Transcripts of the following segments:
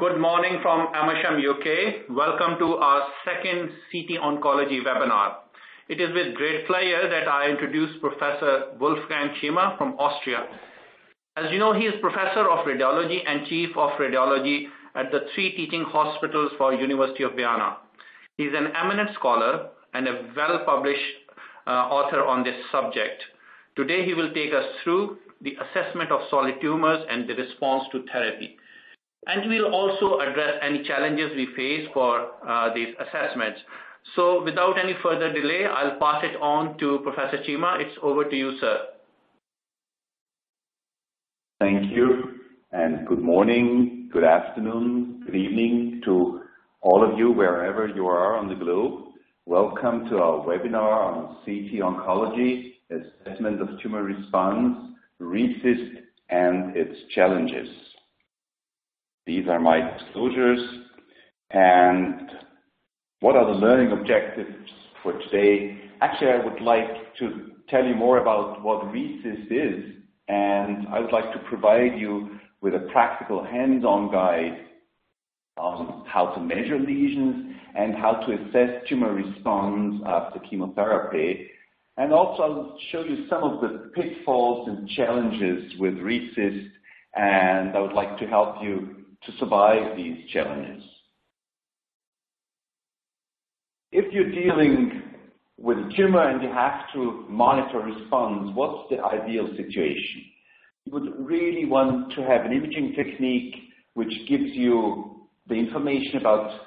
Good morning from Amersham, UK. Welcome to our second CT Oncology webinar. It is with great pleasure that I introduce Professor Wolfgang Schima from Austria. As you know, he is Professor of Radiology and Chief of Radiology at the three teaching hospitals for University of Vienna. He is an eminent scholar and a well-published author on this subject. Today he will take us through the assessment of solid tumors and the response to therapy. And we'll also address any challenges we face for these assessments. So without any further delay, I'll pass it on to Professor Schima. It's over to you, sir. Thank you, and good morning, good afternoon, good evening to all of you wherever you are on the globe. Welcome to our webinar on CT Oncology, Assessment of Tumor Response, RECIST and its challenges. These are my disclosures. And what are the learning objectives for today? Actually, I would like to tell you more about what RECIST is, and I would like to provide you with a practical hands-on guide on how to measure lesions and how to assess tumor response after chemotherapy. And also I'll show you some of the pitfalls and challenges with RECIST, and I would like to help you to survive these challenges. If you're dealing with a tumor and you have to monitor response, what's the ideal situation? You would really want to have an imaging technique which gives you the information about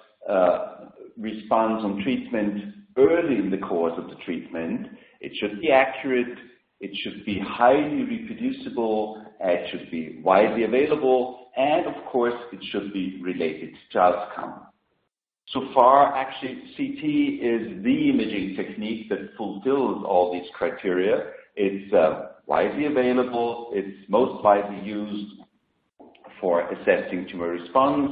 response on treatment early in the course of the treatment. It should be accurate, it should be highly reproducible, it should be widely available, and of course, it should be related to outcome. So far, actually, CT is the imaging technique that fulfills all these criteria. It's widely available, it's most widely used for assessing tumor response,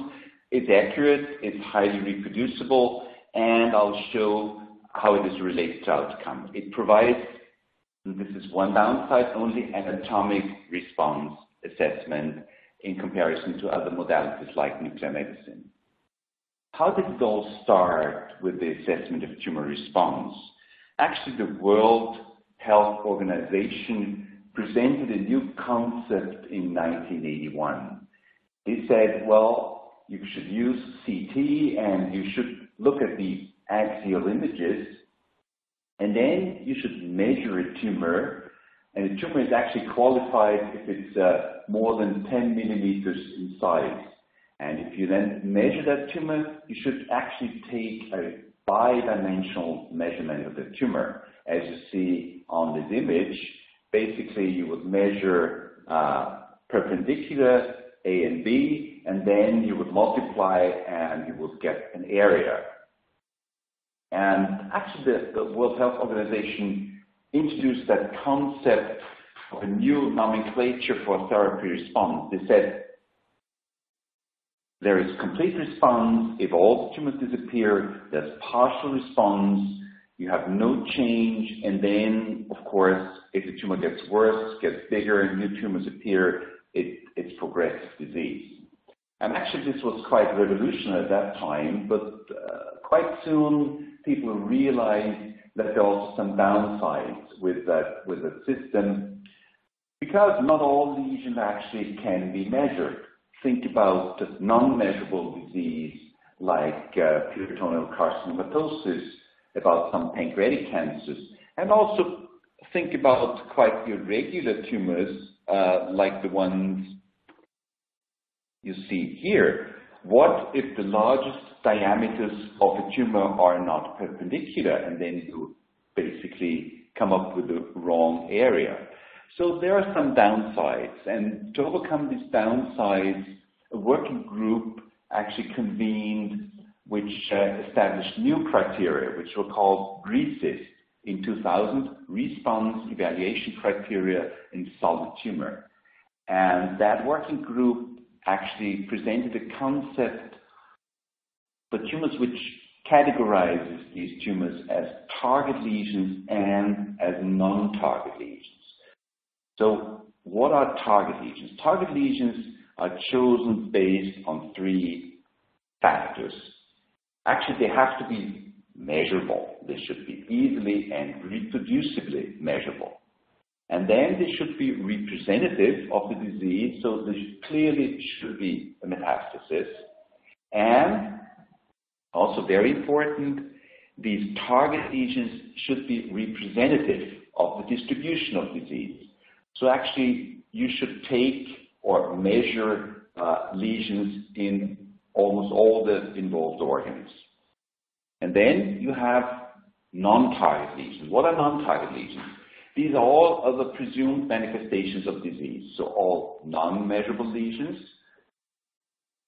it's accurate, it's highly reproducible, and I'll show how it is related to outcome. It provides, and this is one downside, only anatomic response assessment in comparison to other modalities like nuclear medicine. How did it all start with the assessment of tumor response? Actually, the World Health Organization presented a new concept in 1981. They said, well, you should use CT and you should look at the axial images, and then you should measure a tumor. And the tumor is actually qualified if it's more than 10 millimeters in size. And if you then measure that tumor, you should actually take a bi-dimensional measurement of the tumor. As you see on this image, basically you would measure perpendicular A and B, and then you would multiply and you would get an area. And actually the World Health Organization introduced that concept of a new nomenclature for therapy response. They said there is complete response if all the tumors disappear, there's partial response, you have no change, and then, of course, if the tumor gets worse, gets bigger, and new tumors appear, it's progressive disease. And actually this was quite revolutionary at that time, but quite soon people realized that there are also some downsides with the system, because not all lesions actually can be measured. Think about non-measurable disease like peritoneal carcinomatosis, about some pancreatic cancers, and also think about quite irregular tumors like the ones you see here. What if the largest diameters of a tumor are not perpendicular, and then you basically come up with the wrong area? So there are some downsides, and to overcome these downsides, a working group actually convened which established new criteria, which were called RECIST in 2000, Response Evaluation Criteria in Solid Tumor. And that working group actually presented a concept for tumors which categorizes these tumors as target lesions and as non-target lesions. So what are target lesions? Target lesions are chosen based on three factors, actually they have to be measurable. They should be easily and reproducibly measurable. And then they should be representative of the disease, so this clearly should be a metastasis. And also very important, these target lesions should be representative of the distribution of disease. So actually you should take or measure lesions in almost all the involved organs. And then you have non-target lesions. What are non-target lesions? These are all other presumed manifestations of disease. So all non-measurable lesions,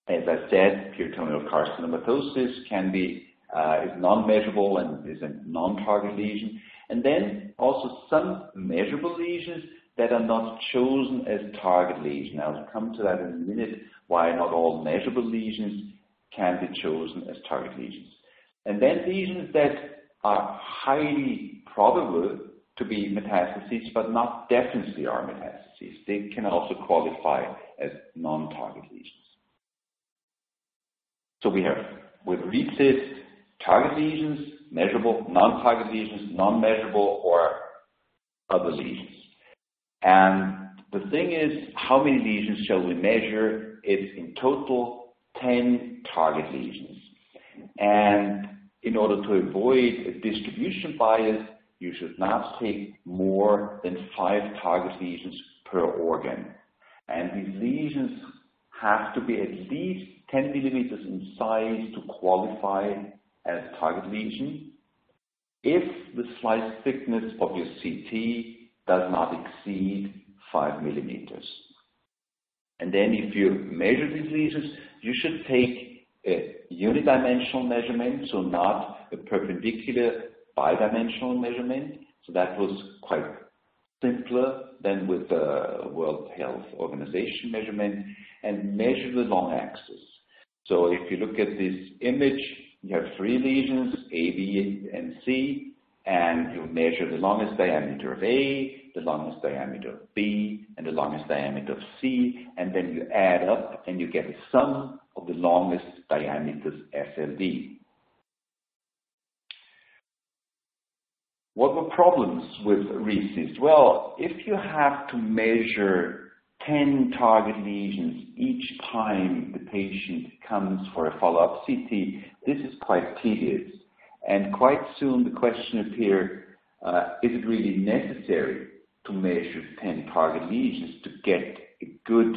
as I said, peritoneal carcinomatosis can be is non-measurable and is a non-target lesion. And then also some measurable lesions that are not chosen as target lesion. I'll come to that in a minute, why not all measurable lesions can be chosen as target lesions. And then lesions that are highly probable to be metastases, but not definitely are metastases. They can also qualify as non-target lesions. So we have, with RECIST, target lesions, measurable, non-target lesions, non-measurable, or other lesions. And the thing is, how many lesions shall we measure? It's in total 10 target lesions. And in order to avoid a distribution bias, you should not take more than 5 target lesions per organ. And these lesions have to be at least 10 millimeters in size to qualify as target lesion, if the slice thickness of your CT does not exceed 5 millimeters. And then if you measure these lesions, you should take a unidimensional measurement, so not a perpendicular bidimensional measurement. So that was quite simpler than with the World Health Organization measurement, and measure the long axis. So if you look at this image, you have 3 lesions, A, B, and C, and you measure the longest diameter of A, the longest diameter of B, and the longest diameter of C, and then you add up and you get a sum of the longest diameters, SLD. What were problems with RECIST? Well, if you have to measure 10 target lesions each time the patient comes for a follow-up CT, this is quite tedious. And quite soon the question appeared, is it really necessary to measure 10 target lesions to get a good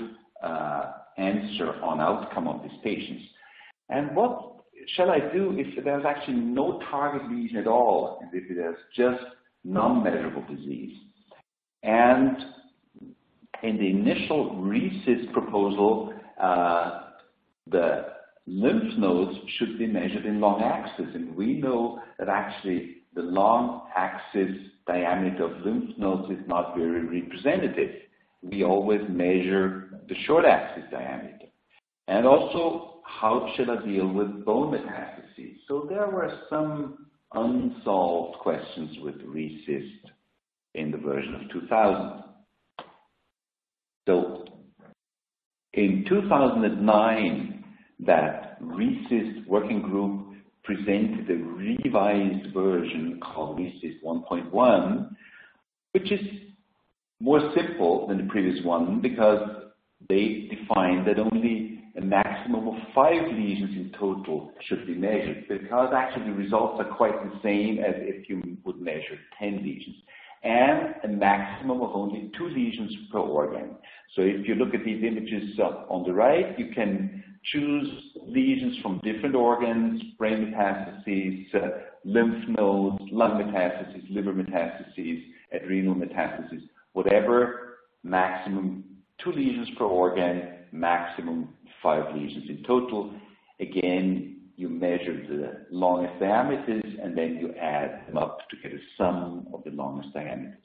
answer on outcome of these patients? And what shall I do if there's actually no target lesion at all, and if there's just non-measurable disease? And in the initial RECIST proposal, the lymph nodes should be measured in long axis, and we know that actually the long axis diameter of lymph nodes is not very representative. We always measure the short axis diameter. And also, how should I deal with bone metastases? So there were some unsolved questions with RECIST in the version of 2000. So in 2009, that RECIST working group presented a revised version called RECIST 1.1, which is more simple than the previous one because they defined that only a maximum of 5 lesions in total should be measured, because actually the results are quite the same as if you would measure 10 lesions, and a maximum of only 2 lesions per organ. So if you look at these images on the right, you can choose lesions from different organs, brain metastases, lymph nodes, lung metastases, liver metastases, adrenal metastases, whatever, maximum 2 lesions per organ, maximum 5 lesions in total. Again, you measure the longest diameters and then you add them up to get a sum of the longest diameters.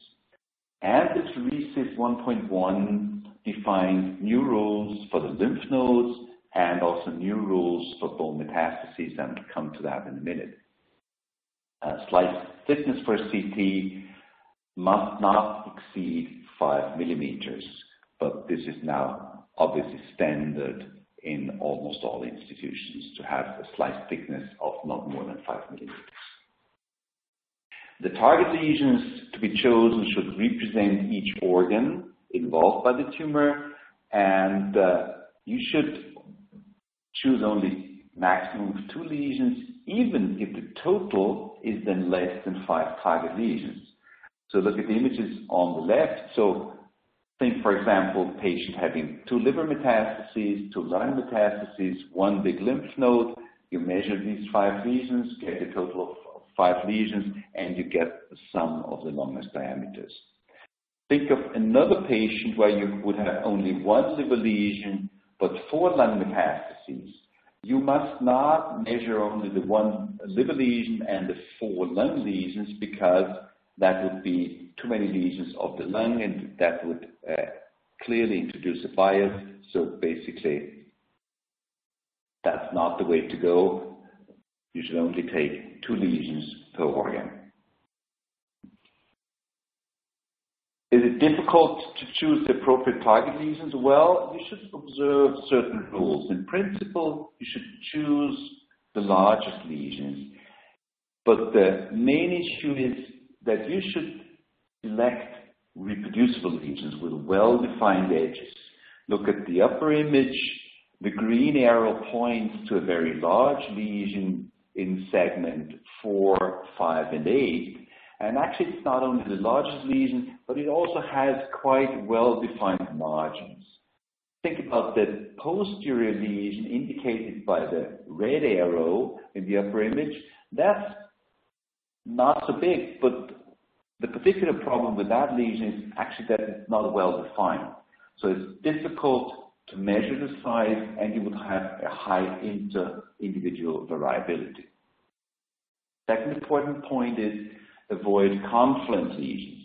And this RECIST 1.1 defines new rules for the lymph nodes and also new rules for bone metastases, and I'll come to that in a minute. Slice thickness for CT must not exceed 5 millimeters, but this is now obviously standard in almost all institutions to have a slice thickness of not more than 5 millimeters. The target lesions to be chosen should represent each organ involved by the tumor, and you should choose only maximum of 2 lesions, even if the total is then less than 5 target lesions. So look at the images on the left. So think, for example, patient having 2 liver metastases, 2 lung metastases, 1 big lymph node. You measure these 5 lesions, get a total of 5 lesions, and you get the sum of the longest diameters. Think of another patient where you would have only 1 liver lesion but 4 lung metastases. You must not measure only the 1 liver lesion and the 4 lung lesions, because that would be too many lesions of the lung, and that would clearly introduce a bias. So basically, that's not the way to go. You should only take 2 lesions per organ. Is it difficult to choose the appropriate target lesions? Well, you should observe certain rules. In principle, you should choose the largest lesions. But the main issue is that you should select reproducible lesions with well-defined edges. Look at the upper image. The green arrow points to a very large lesion in segment 4, 5, and 8. And actually, it's not only the largest lesion, but it also has quite well-defined margins. Think about the posterior lesion indicated by the red arrow in the upper image. That's not so big, but the particular problem with that lesion is actually that it's not well-defined. So it's difficult to measure the size, and you would have a high inter-individual variability. Second important point is avoid confluent lesions.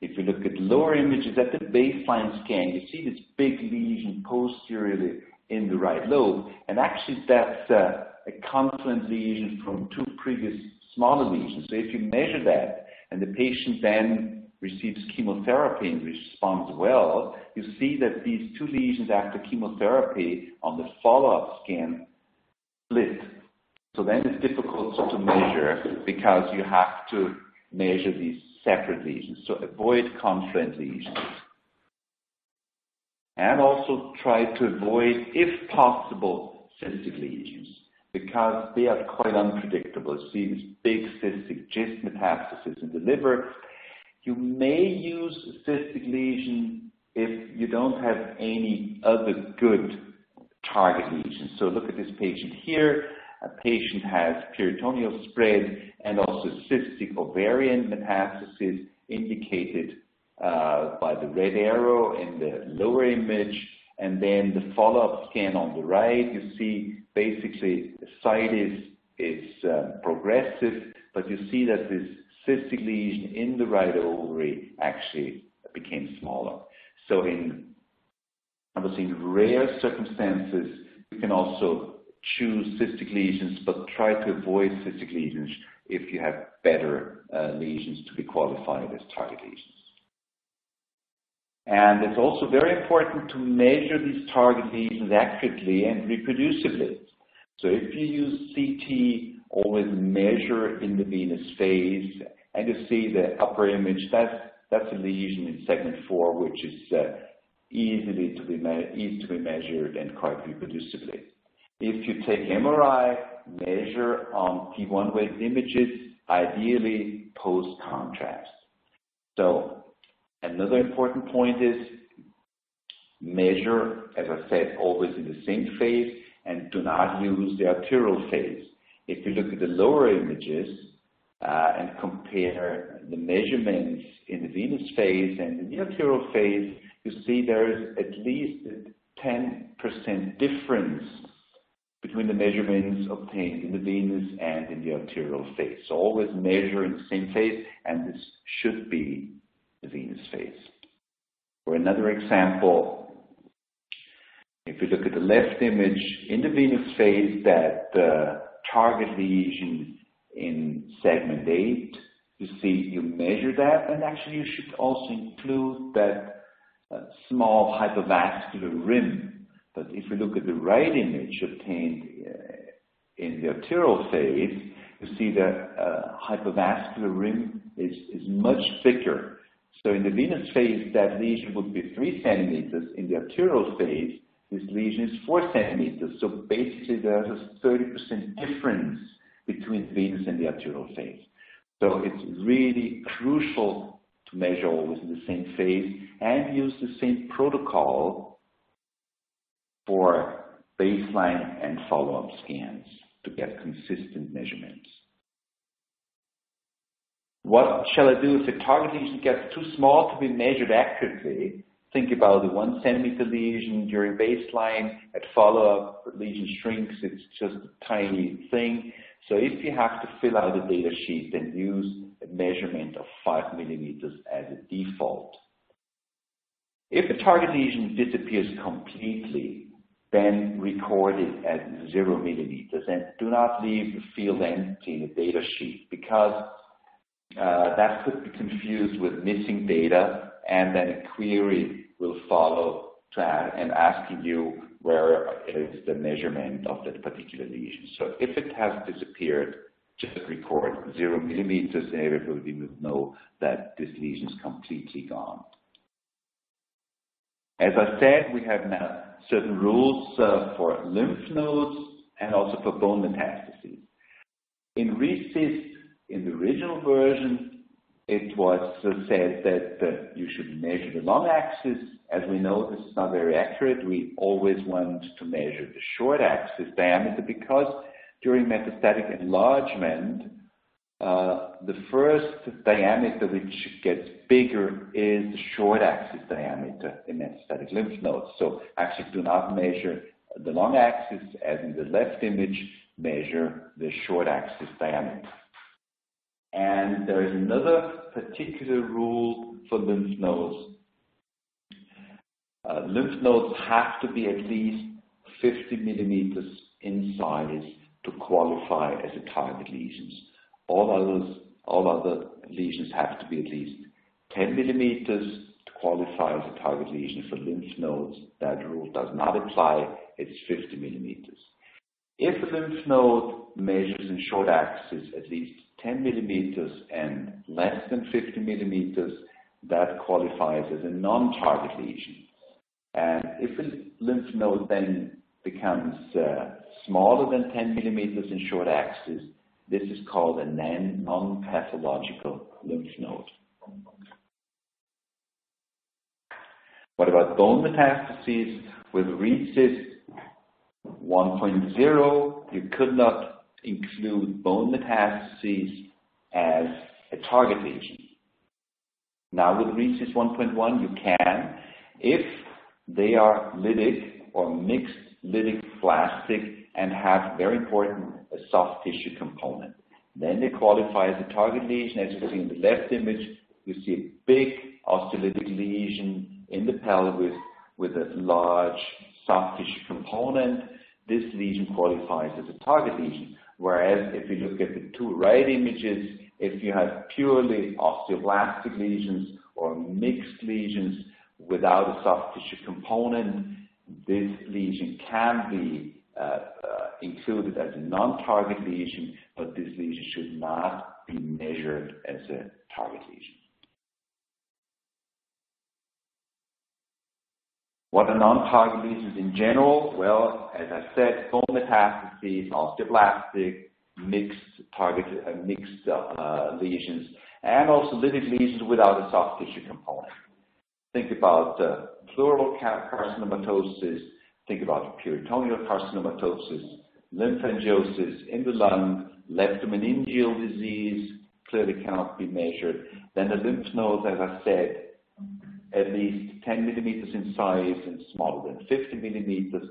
If you look at lower images at the baseline scan, you see this big lesion posteriorly in the right lobe, and actually that's a confluent lesion from 2 previous smaller lesions. So if you measure that, and the patient then receives chemotherapy and responds well, you see that these 2 lesions after chemotherapy on the follow-up scan split. So then it's difficult to measure, because you have to measure these separate lesions. So avoid confluent lesions. And also try to avoid, if possible, cystic lesions, because they are quite unpredictable. You see this big cystic GIST metastasis in the liver. You may use a cystic lesion if you don't have any other good target lesions. So look at this patient here. A patient has peritoneal spread and also cystic ovarian metastasis indicated by the red arrow in the lower image. And then the follow-up scan on the right, you see basically the site is progressive, but you see that this cystic lesion in the right ovary actually became smaller. So in, obviously, in rare circumstances, you can also choose cystic lesions, but try to avoid cystic lesions if you have better lesions to be qualified as target lesions. And it's also very important to measure these target lesions accurately and reproducibly. So if you use CT, always measure in the venous phase, and you see the upper image, that's a lesion in segment 4, which is easy to be measured and quite reproducibly. If you take MRI, measure on T1 weighted images, ideally post contrast. So another important point is measure, as I said, always in the same phase, and do not use the arterial phase. If you look at the lower images and compare the measurements in the venous phase and in the arterial phase, you see there is at least a 10% difference between the measurements obtained in the venous and in the arterial phase. So always measure in the same phase, and this should be the venous phase. For another example, if you look at the left image, in the venous phase, that target lesion in segment 8, you see, you measure that, and actually you should also include that small hypervascular rim. But if you you look at the right image obtained in the arterial phase, you see the hypovascular rim is much thicker. So in the venous phase, that lesion would be 3 centimeters. In the arterial phase, this lesion is 4 centimeters. So basically, there's a 30% difference between venous and the arterial phase. So it's really crucial to measure always in the same phase and use the same protocol for baseline and follow-up scans to get consistent measurements. What shall I do if the target lesion gets too small to be measured accurately? Think about the 1 centimeter lesion during baseline. At follow-up, the lesion shrinks, it's just a tiny thing. So if you have to fill out a data sheet, then use a measurement of 5 millimeters as a default. If the target lesion disappears completely, then record it at 0 millimeters and do not leave the field empty in the data sheet, because that could be confused with missing data, and then a query will follow to asking you where is the measurement of that particular lesion. So if it has disappeared, just record 0 millimeters and everybody will know that this lesion is completely gone. As I said, we have now certain rules for lymph nodes and also for bone metastases. In RECIST, in the original version, it was said that you should measure the long axis. As we know, this is not very accurate. We always want to measure the short axis diameter, because during metastatic enlargement, the first diameter which gets bigger is the short axis diameter in metastatic lymph nodes. So actually do not measure the long axis as in the left image, measure the short axis diameter. And there is another particular rule for lymph nodes. Lymph nodes have to be at least 50 millimeters in size to qualify as a target lesions. All other lesions have to be at least 10 millimeters to qualify as a target lesion. For lymph nodes, that rule does not apply. It's 50 millimeters. If a lymph node measures in short axis at least 10 millimeters and less than 50 millimeters, that qualifies as a non-target lesion. And if a lymph node then becomes smaller than 10 millimeters in short axis, this is called a non-pathological lymph node. What about bone metastases? With RECIST 1.0, you could not include bone metastases as a target lesion. Now with RECIST 1.1, you can, if they are lytic or mixed lytic plastic and have, very important, a soft tissue component. Then they qualify as a target lesion. As you see in the left image, you see a big osteolytic lesion in the pelvis with a large soft tissue component. This lesion qualifies as a target lesion. Whereas if you look at the two right images, if you have purely osteoblastic lesions or mixed lesions without a soft tissue component, this lesion can be included as a non-target lesion, but this lesion should not be measured as a target lesion. What are non-target lesions in general? Well, as I said, bone metastases, osteoblastic, mixed lesions, and also lytic lesions without a soft tissue component. Think about pleural carcinomatosis, think about peritoneal carcinomatosis, lymphangiosis in the lung, leptomeningeal disease, clearly cannot be measured. Then the lymph nodes, as I said, at least 10 millimeters in size and smaller than 50 millimeters,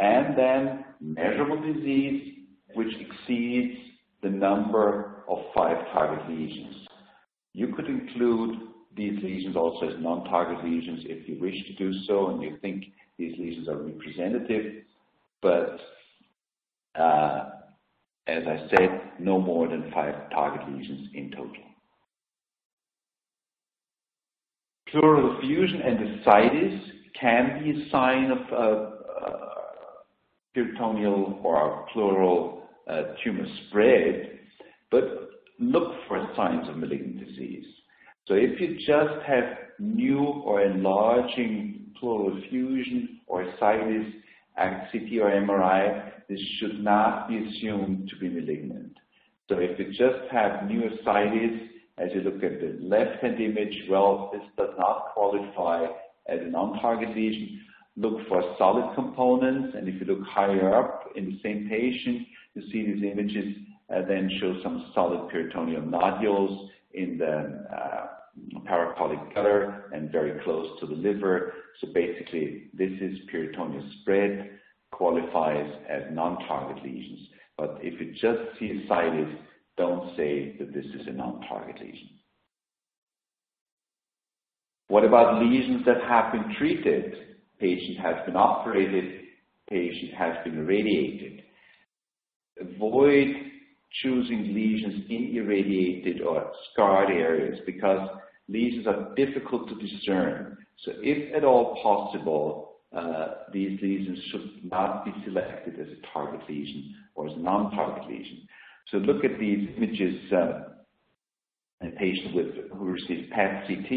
and then measurable disease which exceeds the number of 5 target lesions. You could include these lesions also as non-target lesions if you wish to do so and you think these lesions are representative, but as I said, no more than 5 target lesions in total. Pleural effusion and ascites can be a sign of peritoneal or pleural tumor spread, but look for signs of malignant disease. So if you just have new or enlarging pleural effusion or ascites at CT or MRI, this should not be assumed to be malignant. So if you just have new ascites, as you look at the left-hand image, well, this does not qualify as an on-target lesion. Look for solid components, and if you look higher up in the same patient, you see these images then show some solid peritoneal nodules in the paracollic gutter and very close to the liver. So basically, this is peritoneal spread, qualifies as non-target lesions. But if you just see ascites, don't say that this is a non-target lesion. What about lesions that have been treated? Patient has been operated, patient has been irradiated. Avoid choosing lesions in irradiated or scarred areas because lesions are difficult to discern. So if at all possible, these lesions should not be selected as a target lesion or as a non-target lesion. So look at these images in patients who receive PET-CT.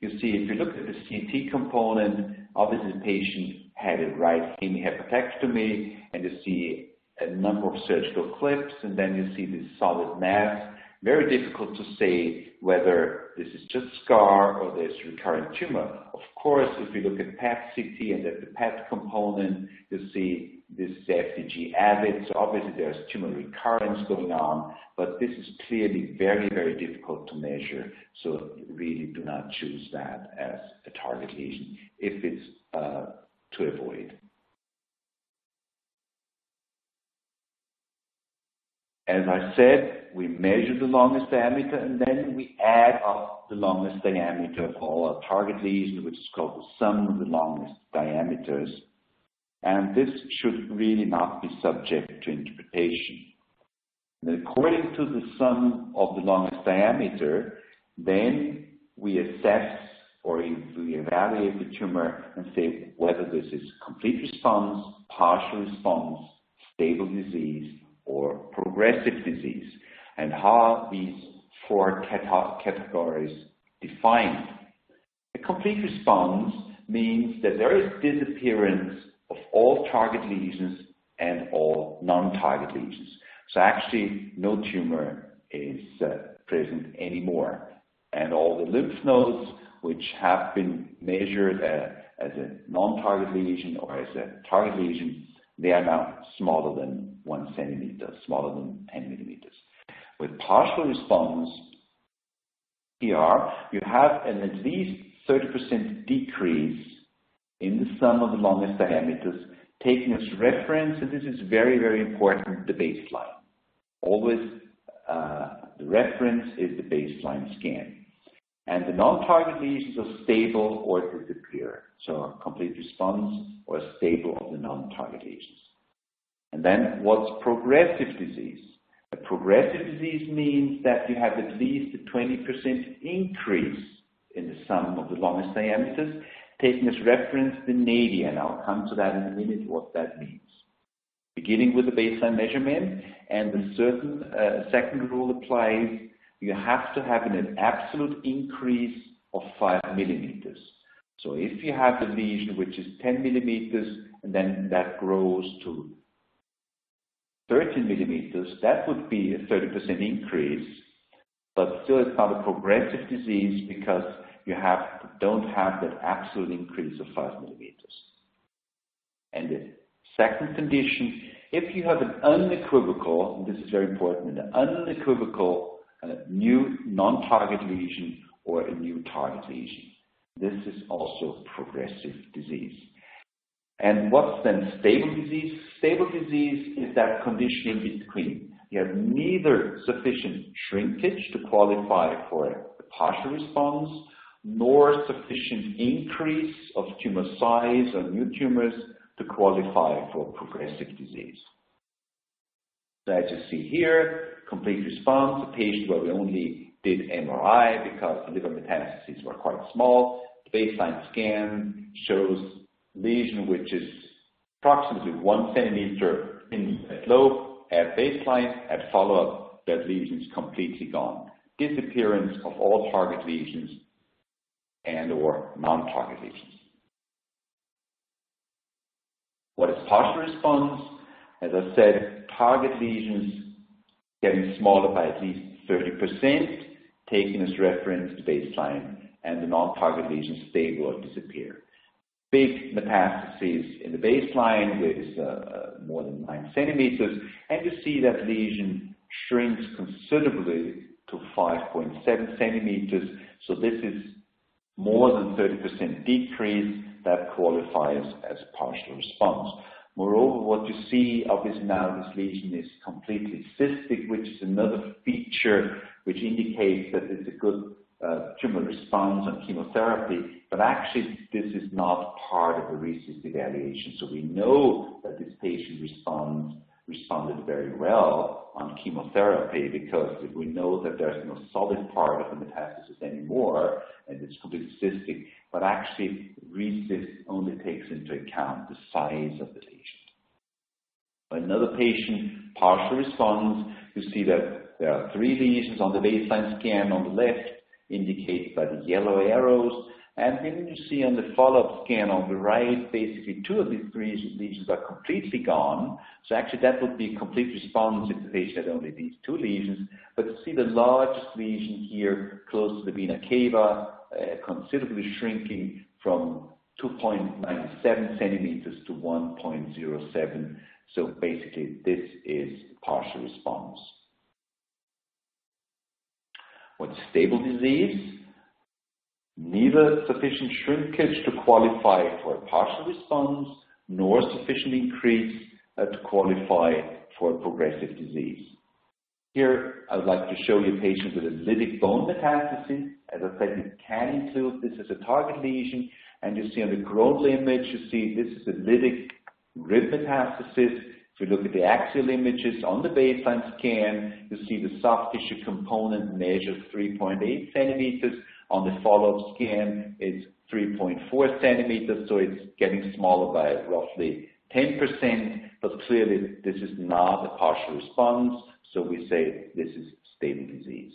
You see, if you look at the CT component, obviously the patient had a right hemi hepatectomy, and you see a number of surgical clips, and then you see this solid mass. Very difficult to say whether this is just scar or there's recurrent tumor. Of course, if you look at PET-CT and at the PET component, you see this is FDG avid, so obviously there's tumor recurrence going on, but this is clearly very, very difficult to measure, so really do not choose that as a target lesion if it's to avoid. As I said, we measure the longest diameter and then we add up the longest diameter of all our target lesions, which is called the sum of the longest diameters. And this should really not be subject to interpretation. And according to the sum of the longest diameter, then we assess or we evaluate the tumor and say whether this is complete response, partial response, stable disease, or progressive disease. And how are these four categories defined? A complete response means that there is disappearance of all target lesions and all non-target lesions. So actually, no tumor is present anymore. And all the lymph nodes, which have been measured as a non-target lesion or as a target lesion, they are now smaller than 1 centimeter, smaller than 10 millimeters. With partial response, PR, you have an at least 30% decrease in the sum of the longest diameters, taking as reference, and this is very, very important, the baseline. Always the reference is the baseline scan. And the non-target lesions are stable or disappear. So complete response or stable of the non-target lesions. And then what's progressive disease? A progressive disease means that you have at least a 20% increase in the sum of the longest diameters, taking as reference the nadir, and I'll come to that in a minute, what that means. Beginning with the baseline measurement, and the certain second rule applies, you have to have an absolute increase of 5 millimeters. So if you have a lesion which is 10 millimeters, and then that grows to 13 millimeters, that would be a 30% increase, but still it's not a progressive disease because you don't have that absolute increase of 5 millimeters. And the second condition, if you have an unequivocal, and this is very important, an unequivocal new non-target lesion or a new target lesion, this is also progressive disease. And what's then stable disease? Stable disease is that condition in between. You have neither sufficient shrinkage to qualify for a partial response, nor sufficient increase of tumor size or new tumors to qualify for progressive disease. So as you see here, complete response, a patient where we only did MRI because the liver metastases were quite small. The baseline scan shows lesion which is approximately 1 centimeter in the lobe at baseline. At follow-up, that lesion is completely gone. Disappearance of all target lesions and/or non-target lesions. What is partial response? As I said, target lesions getting smaller by at least 30%, taken as reference to baseline, and the non-target lesions stable or disappear. Big metastases in the baseline with more than 9 centimeters, and you see that lesion shrinks considerably to 5.7 centimeters. So this is more than 30% decrease that qualifies as partial response. Moreover, what you see, obviously now this lesion is completely cystic, which is another feature which indicates that it's a good tumor response on chemotherapy, but actually this is not part of the RECIST evaluation. So we know that this patient responded very well on chemotherapy, because if we know that there's no solid part of the metastasis anymore and it's completely cystic, but actually RECIST only takes into account the size of the lesion. Another patient, partial response, you see that there are 3 lesions on the baseline scan on the left, indicated by the yellow arrows, and then you see on the follow-up scan on the right, basically 2 of these 3 lesions are completely gone. So actually that would be a complete response if the patient had only these 2 lesions. But you see the largest lesion here, close to the vena cava, considerably shrinking from 2.97 centimeters to 1.07. So basically this is partial response. What's stable disease? Neither sufficient shrinkage to qualify for a partial response, nor sufficient increase to qualify for a progressive disease. Here, I would like to show you a patient with a lytic bone metastasis. As I said, you can include this as a target lesion, and you see on the coronal image, you see this is a lytic rib metastasis. If you look at the axial images on the baseline scan, you see the soft tissue component measures 3.8 centimeters. On the follow-up scan, it's 3.4 centimeters, so it's getting smaller by roughly 10%, but clearly this is not a partial response, so we say this is stable disease.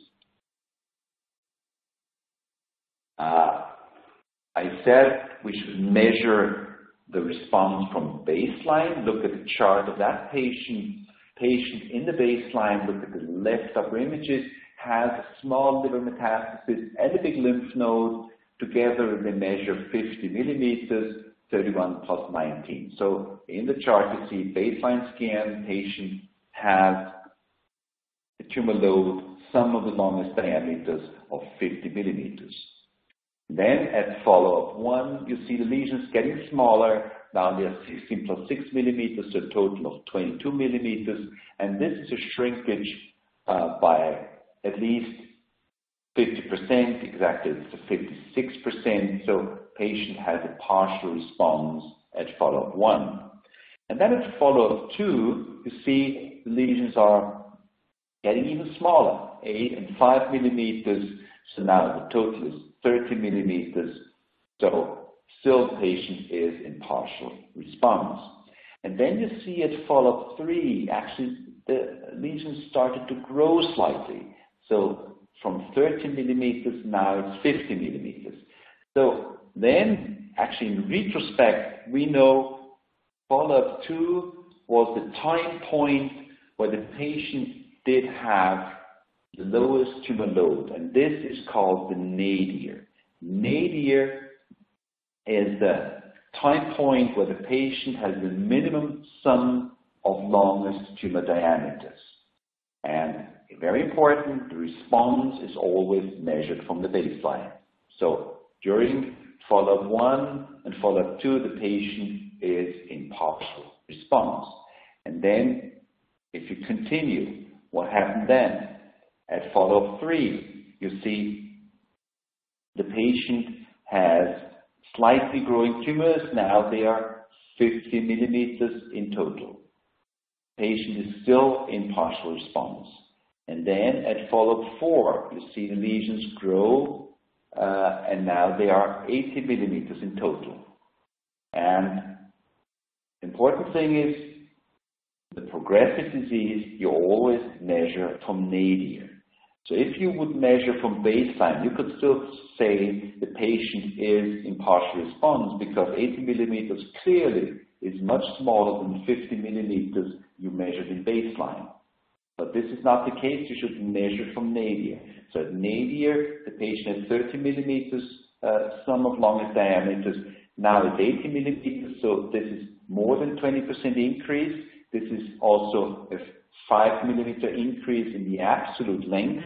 I said we should measure the response from baseline. Look at the chart of that patient. Patient in the baseline, look at the left upper images, has a small liver metastasis and a big lymph node. Together they measure 50 millimeters, 31 plus 19. So in the chart you see baseline scan, patient has a tumor load, some of the longest diameters of 50 millimeters. Then at follow-up 1, you see the lesions getting smaller. Now they are 16 plus 6 millimeters, so a total of 22 millimeters. And this is a shrinkage by at least 50%, exactly it's 56%. So patient has a partial response at follow-up 1. And then at follow-up 2, you see the lesions are getting even smaller, 8 and 5 millimeters. So now the total is 30 millimeters, so still patient is in partial response. And then you see at follow-up 3, actually the lesion started to grow slightly. So from 30 millimeters, now it's 50 millimeters. So then, actually in retrospect, we know follow-up 2 was the time point where the patient did have the lowest tumor load, and this is called the nadir. Nadir is the time point where the patient has the minimum sum of longest tumor diameters. And very important, the response is always measured from the baseline. So during follow-up 1 and follow-up 2, the patient is in partial response. And then, if you continue, what happened then? At follow-up 3, you see the patient has slightly growing tumors. Now they are 50 millimeters in total. Patient is still in partial response. And then at follow-up 4, you see the lesions grow, and now they are 80 millimeters in total. And Important thing is, the progressive disease, you always measure from nadir. So if you would measure from baseline, you could still say the patient is in partial response, because 80 millimeters clearly is much smaller than 50 millimeters you measured in baseline. But this is not the case. You should measure from nadir. So at nadir, the patient has 30 millimeters, some of longest diameters. Now it's 80 millimeters, so this is more than 20% increase. This is also a 5 millimeter increase in the absolute length.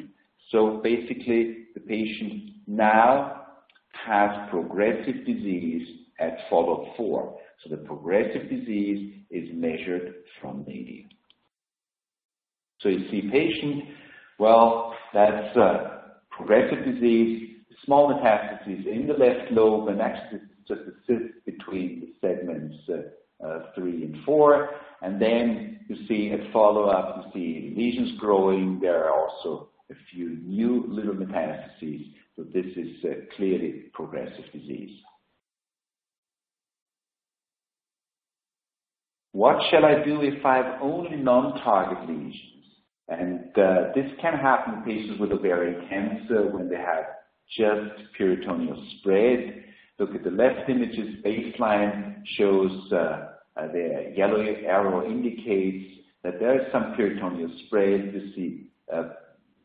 So basically, the patient now has progressive disease at follow-up 4. So the progressive disease is measured from nadir. So you see patient, well, that's progressive disease, small metastases in the left lobe, and actually it's just a cyst between the segments 3 and 4. And then you see at follow-up, you see lesions growing. There are also a few new little metastases. So this is clearly progressive disease. What shall I do if I have only non-target lesions? And this can happen in patients with ovarian cancer when they have just peritoneal spread. Look at the left images. Baseline shows the yellow arrow indicates that there is some peritoneal spread. You see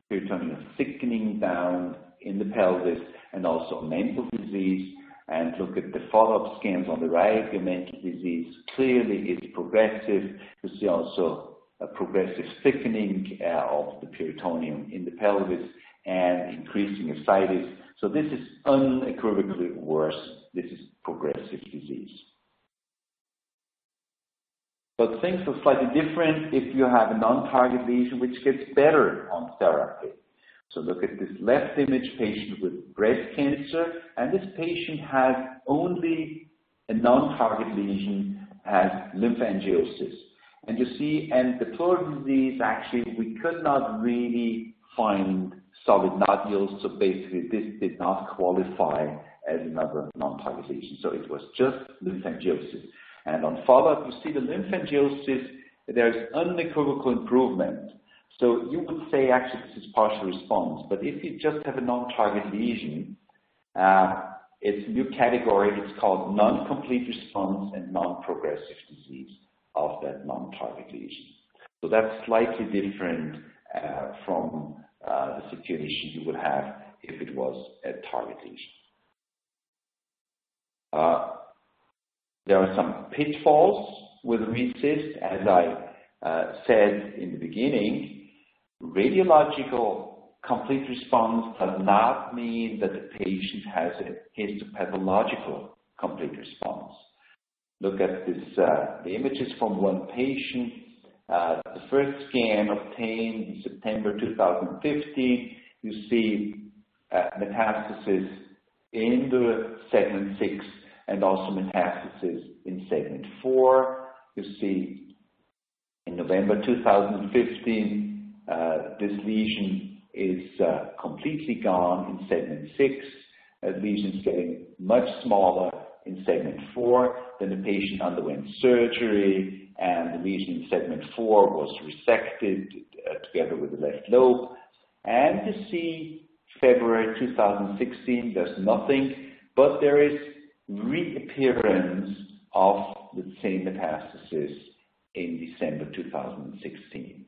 peritoneal thickening down in the pelvis and also mental disease. And look at the follow-up scans on the right. The mental disease clearly is progressive. You see also a progressive thickening of the peritoneum in the pelvis and increasing ascites. So this is unequivocally worse. This is progressive disease. But things are slightly different if you have a non-target lesion which gets better on therapy. So look at this left image, patient with breast cancer, and this patient has only a non-target lesion, has lymphangiosis. And you see, and the pleural disease, actually, we could not really find solid nodules, so basically this did not qualify as another non-target lesion. So it was just lymphangiosis. And on follow-up, you see the lymphangiosis, there's unequivocal improvement. So you would say, actually, this is partial response. But if you just have a non-target lesion, it's a new category. It's called non-complete response and non-progressive disease of that non-target lesion. So that's slightly different from the situation you would have if it was a target lesion. There are some pitfalls with RECIST, as I said in the beginning. Radiological complete response does not mean that the patient has a histopathological complete response. Look at this, the images from one patient. The first scan obtained in September 2015. You see metastasis in the segment 6 and also metastasis in segment 4. You see in November 2015, this lesion is completely gone in segment 6. The lesion is getting much smaller in segment 4. Then the patient underwent surgery, and the lesion in segment 4 was resected together with the left lobe. And you see February 2016, there's nothing, but there is reappearance of the same metastasis in December 2016.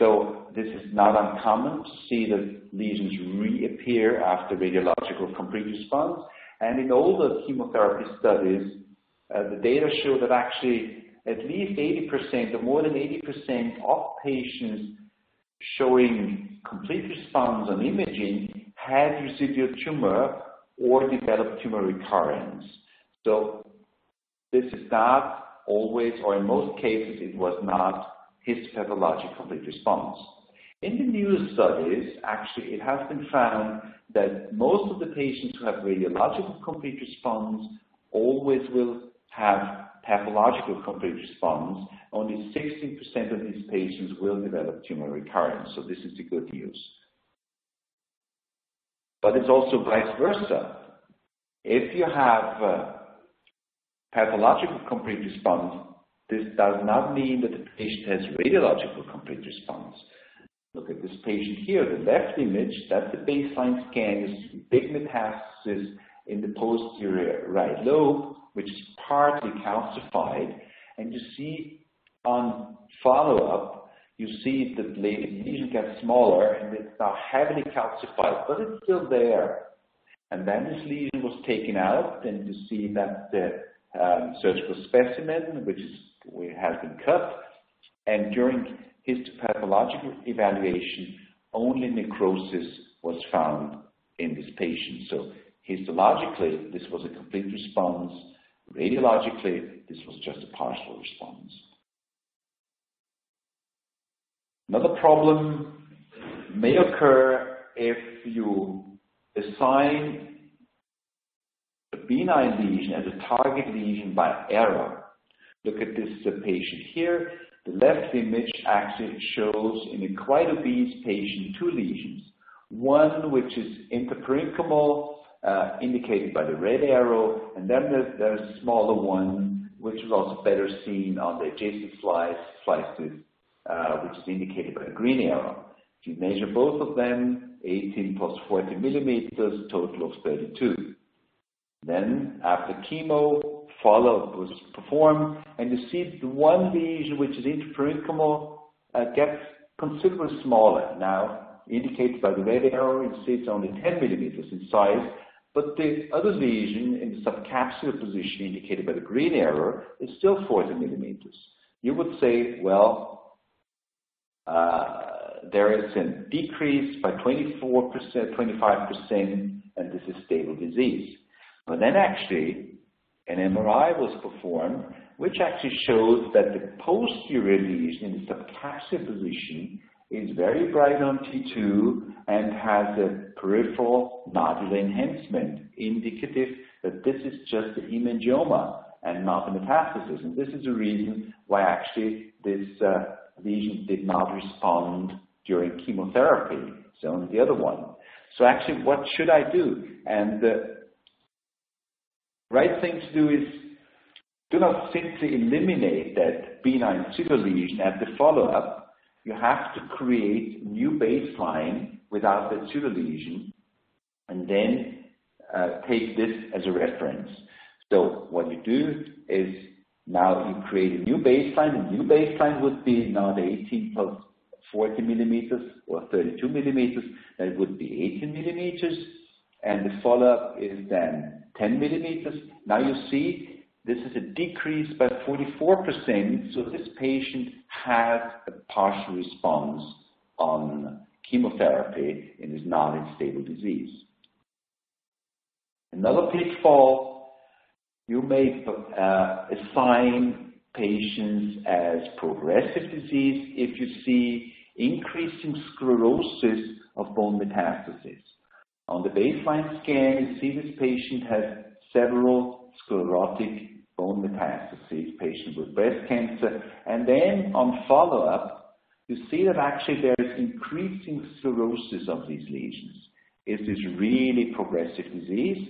So this is not uncommon to see that lesions reappear after radiological complete response. And in older chemotherapy studies, the data show that actually at least 80% or more than 80% of patients showing complete response on imaging had residual tumor or developed tumor recurrence. So this is not always, or in most cases, it was not histopathologic complete response. In the new studies, actually, it has been found that most of the patients who have radiological complete response always will have pathological complete response. Only 16% of these patients will develop tumor recurrence, so this is the good news. But it's also vice versa. If you have pathological complete response, this does not mean that the patient has radiological complete response. Look at this patient here, the left image, that's the baseline scan, you see big metastasis in the posterior right lobe, which is partly calcified, and you see on follow-up, you see that the lesion gets smaller and it's now heavily calcified, but it's still there. And then this lesion was taken out, and you see that the surgical specimen, which has been cut, and during histopathological evaluation, only necrosis was found in this patient. So histologically, this was a complete response. Radiologically, this was just a partial response. Another problem may occur if you assign a benign lesion as a target lesion by error. Look at this patient here. The left image actually shows in a quite obese patient two lesions. One which is interparenchymal, indicated by the red arrow, and then there's a smaller one which is also better seen on the adjacent slices, which is indicated by the green arrow. If you measure both of them, 18 plus 40 millimeters, total of 32. Then after chemo, follow-up was performed, and you see the one lesion, which is interparenchymal, gets considerably smaller. Now, indicated by the red arrow, you see it's only 10 millimeters in size, but the other lesion in the subcapsular position, indicated by the green arrow, is still 40 millimeters. You would say, well, there is a decrease by 24%, 25%, and this is stable disease. But then actually, an MRI was performed, which actually showed that the posterior lesion in the subcapsular position is very bright on T2 and has a peripheral nodular enhancement, indicative that this is just an hemangioma and not a metastasis. And this is the reason why actually this lesion did not respond during chemotherapy, so only the other one. So actually, what should I do? And the right thing to do is do not simply eliminate that benign pseudo lesion at the follow-up. You have to create new baseline without that pseudo lesion, and then take this as a reference. So what you do is now you create a new baseline. The new baseline would be now the 18 plus 40 millimeters or 32 millimeters. That would be 18 millimeters, and the follow-up is then 10 millimeters. Now you see this is a decrease by 44%, so this patient has a partial response on chemotherapy and is not in stable disease. Another pitfall, you may assign patients as progressive disease if you see increasing sclerosis of bone metastasis. On the baseline scan, you see this patient has several sclerotic bone metastases, patient with breast cancer. And then on follow-up, you see that actually there is increasing sclerosis of these lesions. Is this really progressive disease?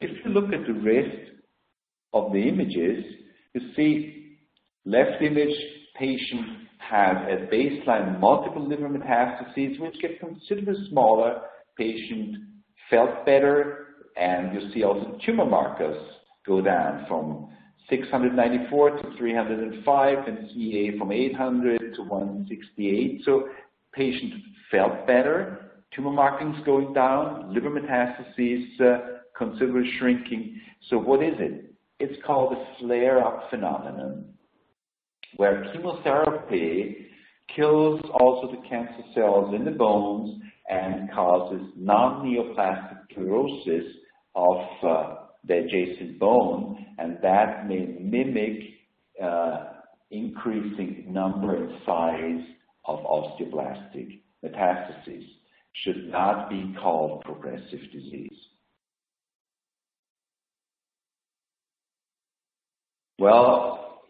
If you look at the rest of the images, you see left image, patient has at baseline multiple liver metastases, which get considerably smaller. Patient felt better, and you see also tumor markers go down from 694 to 305, and CA from 800 to 168. So patient felt better, tumor markings going down, liver metastases considerably shrinking. So what is it? It's called a flare-up phenomenon, where chemotherapy kills also the cancer cells in the bones and causes non-neoplastic sclerosis of the adjacent bone, and that may mimic increasing number and size of osteoblastic metastases. Should not be called progressive disease. Well,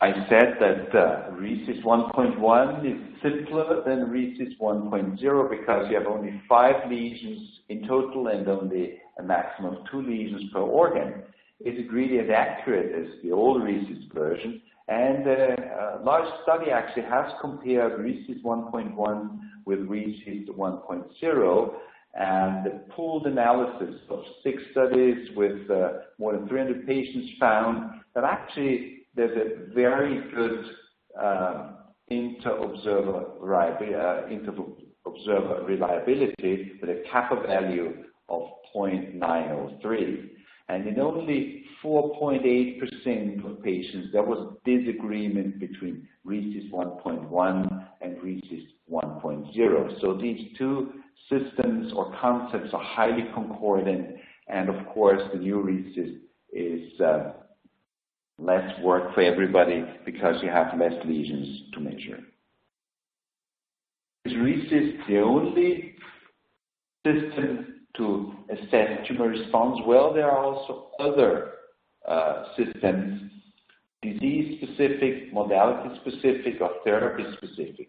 I said that RECIST 1.1 is simpler than RECIST 1.0 because you have only 5 lesions in total and only a maximum of 2 lesions per organ. is it really as accurate as the old RECIST version? And a large study actually has compared RECIST 1.1 with RECIST 1.0, and the pooled analysis of 6 studies with more than 300 patients found that actually there's a very good inter-observer reliability with a kappa value of 0.903. And in only 4.8% of patients, there was disagreement between RECIST 1.1 and RECIST 1.0. So these two systems or concepts are highly concordant, and of course the new RECIST is less work for everybody because you have less lesions to measure. Is RECIST the only system to assess tumor response? Well, there are also other systems, disease-specific, modality-specific, or therapy-specific.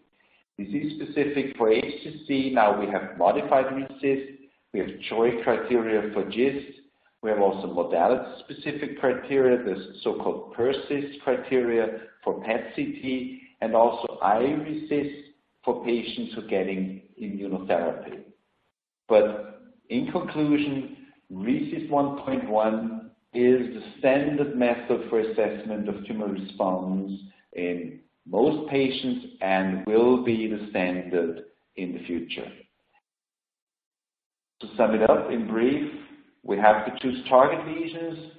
Disease-specific for HCC, now we have modified RECIST, we have CHOI criteria for GIST, we have also modality-specific criteria, the so-called PERCIST criteria for PET-CT, and also iRECIST for patients who are getting immunotherapy. But in conclusion, RECIST 1.1 is the standard method for assessment of tumor response in most patients and will be the standard in the future. To sum it up in brief, we have to choose target lesions,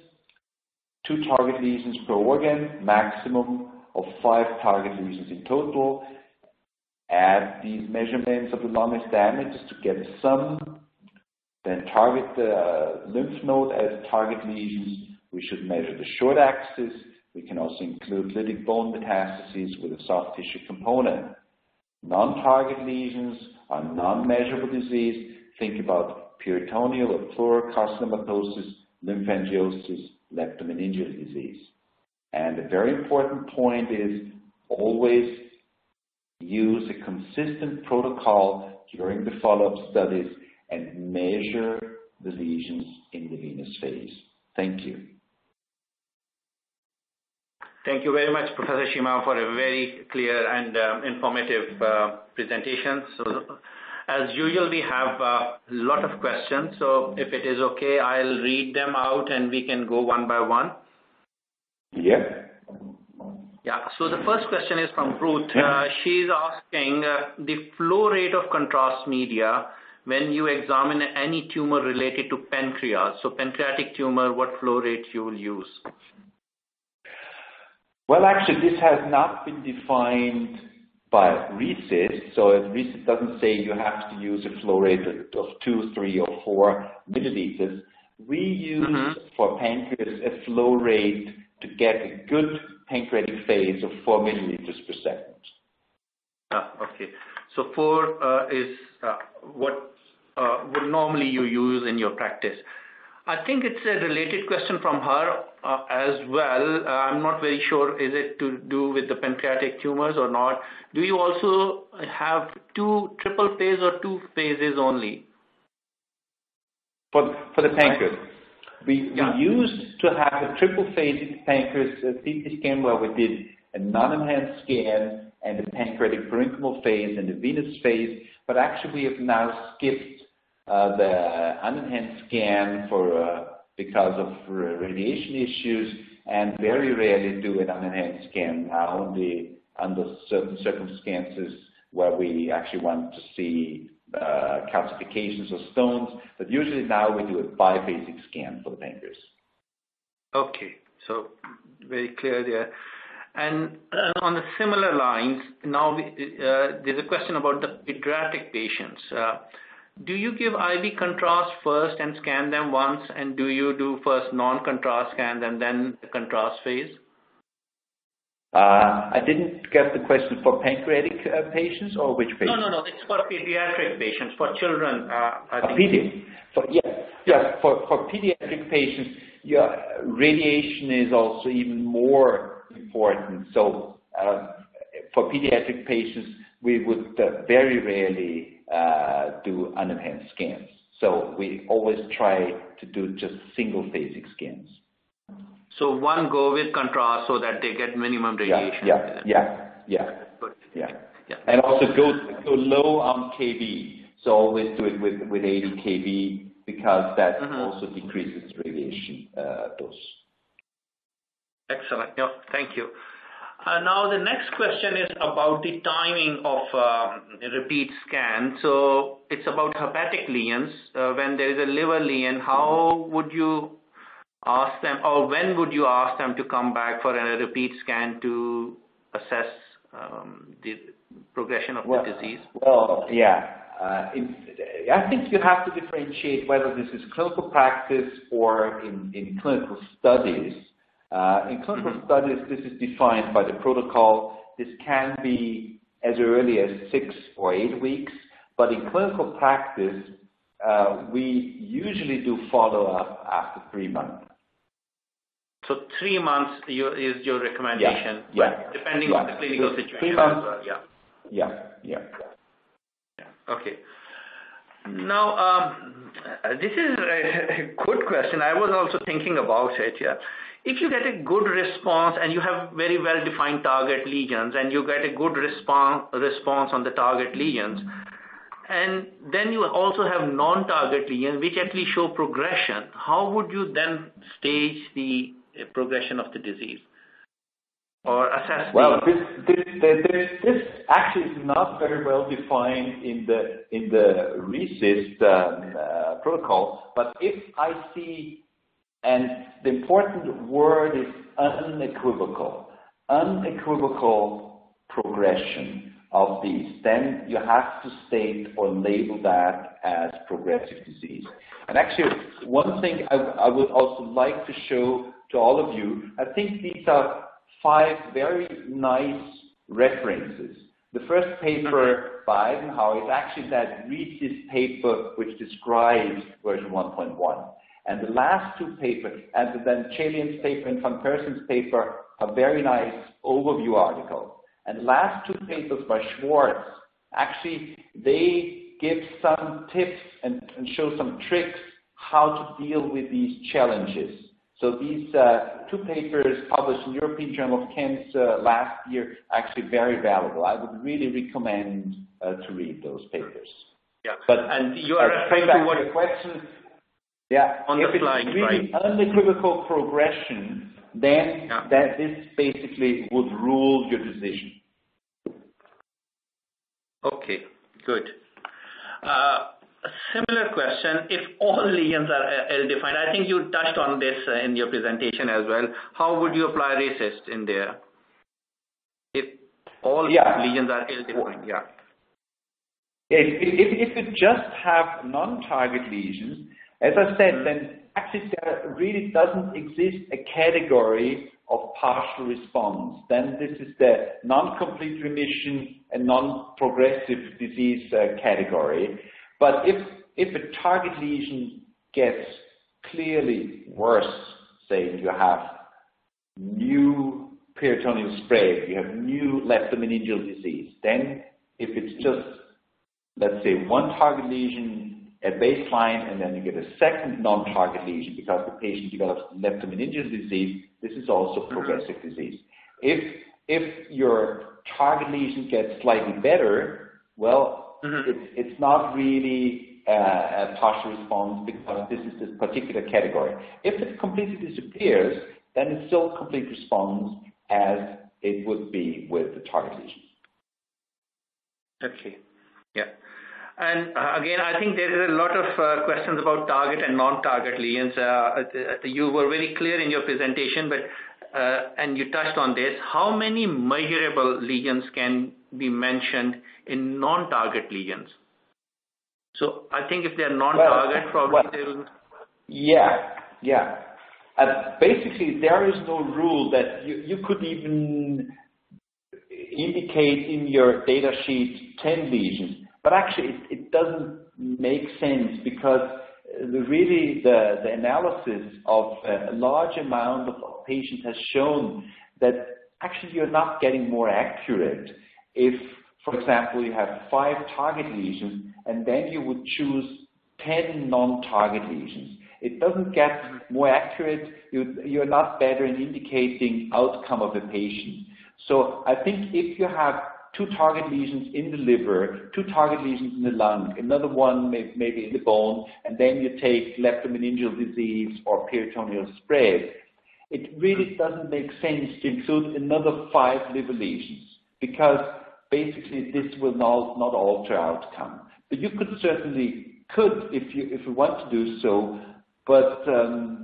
2 target lesions per organ, maximum of 5 target lesions in total. Add these measurements of the longest diameters to get a sum. Then target the lymph node as target lesions. We should measure the short axis. We can also include lytic bone metastases with a soft tissue component. Non-target lesions are non-measurable disease. Think about peritoneal or pleural carcinomatosis, lymphangiosis, leptomeningeal disease. And a very important point is always use a consistent protocol during the follow-up studies and measure the lesions in the venous phase. Thank you. Thank you very much, Professor Schima, for a very clear and informative presentation. So, as usual, we have a lot of questions. So, if it is okay, I'll read them out and we can go one by one. Yeah. Yeah. So, the first question is from Ruth. She's asking the flow rate of contrast media when you examine any tumor related to pancreas, so pancreatic tumor, what flow rate you will use? Well, actually, this has not been defined by RECIST, so RECIST doesn't say you have to use a flow rate of 2, 3, or 4 milliliters. We use for pancreas a flow rate to get a good pancreatic phase of 4 milliliters per second. Ah, okay. So 4 is what would normally you use in your practice. I think it's a related question from her as well. I'm not very sure is it to do with the pancreatic tumors or not. Do you also have 2 triple phase or 2 phases only? For the pancreas. We used to have a triple phase in the pancreas CT scan where we did a non-enhanced scan and the pancreatic parenchymal phase and the venous phase, but actually we have now skipped the unenhanced scan for because of radiation issues, and very rarely do an unenhanced scan now, only under certain circumstances where we actually want to see calcifications or stones, but usually now we do a biphasic scan for the pancreas. Okay, so very clear there. And on the similar lines, now there's a question about the pediatric patients. Do you give IV contrast first and scan them once, and do you do first non-contrast scan and then the contrast phase? I didn't get the question for pancreatic patients or which patients? No, it's for pediatric patients, for children. For pediatric patients, your radiation is also even more important. So for pediatric patients, we would very rarely do unenhanced scans. So we always try to do just single phasic scans. So one go with contrast so that they get minimum radiation. Yeah. And also go low on kV. So always do it with 80 kV because that also decreases radiation dose. Excellent. Yeah, thank you. Now the next question is about the timing of repeat scan. So it's about hepatic lesions. When there is a liver lesion, how would you ask them, or when would you ask them to come back for a repeat scan to assess the progression of the disease? Well, yeah. I think you have to differentiate whether this is clinical practice or in clinical studies. In clinical studies, this is defined by the protocol. This can be as early as 6 or 8 weeks, but in clinical practice, we usually do follow-up after 3 months. So 3 months is your recommendation, depending on the clinical situation. 3 months. Okay. Now, this is a good question. I was also thinking about it. Yeah. If you get a good response and you have very well-defined target lesions and you get a good response on the target lesions, and then you also have non-target lesions which actually show progression, how would you then stage the progression of the disease or assess? Well, this actually is not very well defined in the RECIST protocol, but if I see, and the important word is unequivocal progression of these, then you have to state or label that as progressive disease. And actually, one thing I would also like to show to all of you, I think these are 5 very nice references. The first paper by Eisenhower is actually that RECIST paper which describes version 1.1. And the last 2 papers, and then Chalian's paper and Van Persie's paper, are very nice overview articles. And the last 2 papers by Schwartz, actually, they give some tips and show some tricks how to deal with these challenges. So these 2 papers published in European Journal of Cancer last year are actually very valuable. I would really recommend to read those papers. Yeah, but and you are referring to what your question? Yeah, on if the flying, really right? Unequivocal progression, then that this basically would rule your decision. Okay, good. A similar question: if all lesions are ill-defined, I think you touched on this in your presentation as well. How would you apply RECIST in there? If all lesions are ill-defined, If you just have non-target lesions. As I said, then actually there really doesn't exist a category of partial response. Then this is the non-complete remission and non-progressive disease category. But if a target lesion gets clearly worse, say you have new peritoneal spread, you have new leptomeningeal disease, then if it's just, let's say, one target lesion at baseline, and then you get a second non-target lesion because the patient develops leptomeningeal disease, this is also progressive disease. If your target lesion gets slightly better, well, it's not really a partial response because this is this particular category. If it completely disappears, then it's still complete response as it would be with the target lesion. Okay. Yeah. And again, I think there is a lot of questions about target and non-target lesions. You were very clear in your presentation, but and you touched on this. How many measurable lesions can be mentioned in non-target lesions? So I think if they are non-target, probably they will. Basically, there is no rule that you could even indicate in your data sheet 10 lesions. But actually, it doesn't make sense because the analysis of a large amount of patients has shown that actually you're not getting more accurate. If, for example, you have 5 target lesions and then you would choose 10 non-target lesions. It doesn't get more accurate. You're not better in indicating outcome of a patient. So I think if you have two target lesions in the liver, two target lesions in the lung, another one maybe in the bone, and then you take leptomeningeal disease or peritoneal spread, it really doesn't make sense to include another 5 liver lesions, because basically this will not alter outcome. But you could certainly, if you want to do so, but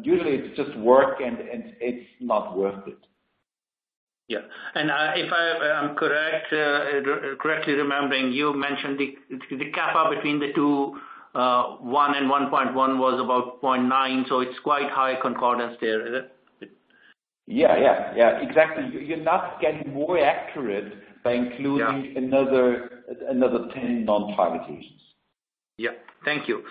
usually it's just work and it's not worth it. Yeah, and if I'm correctly remembering, you mentioned the kappa between the two, 1 and 1.1 was about 0.9, so it's quite high concordance there, is it? Yeah, exactly. You're not getting more accurate by including another 10 non-target lesions. Yeah, thank you.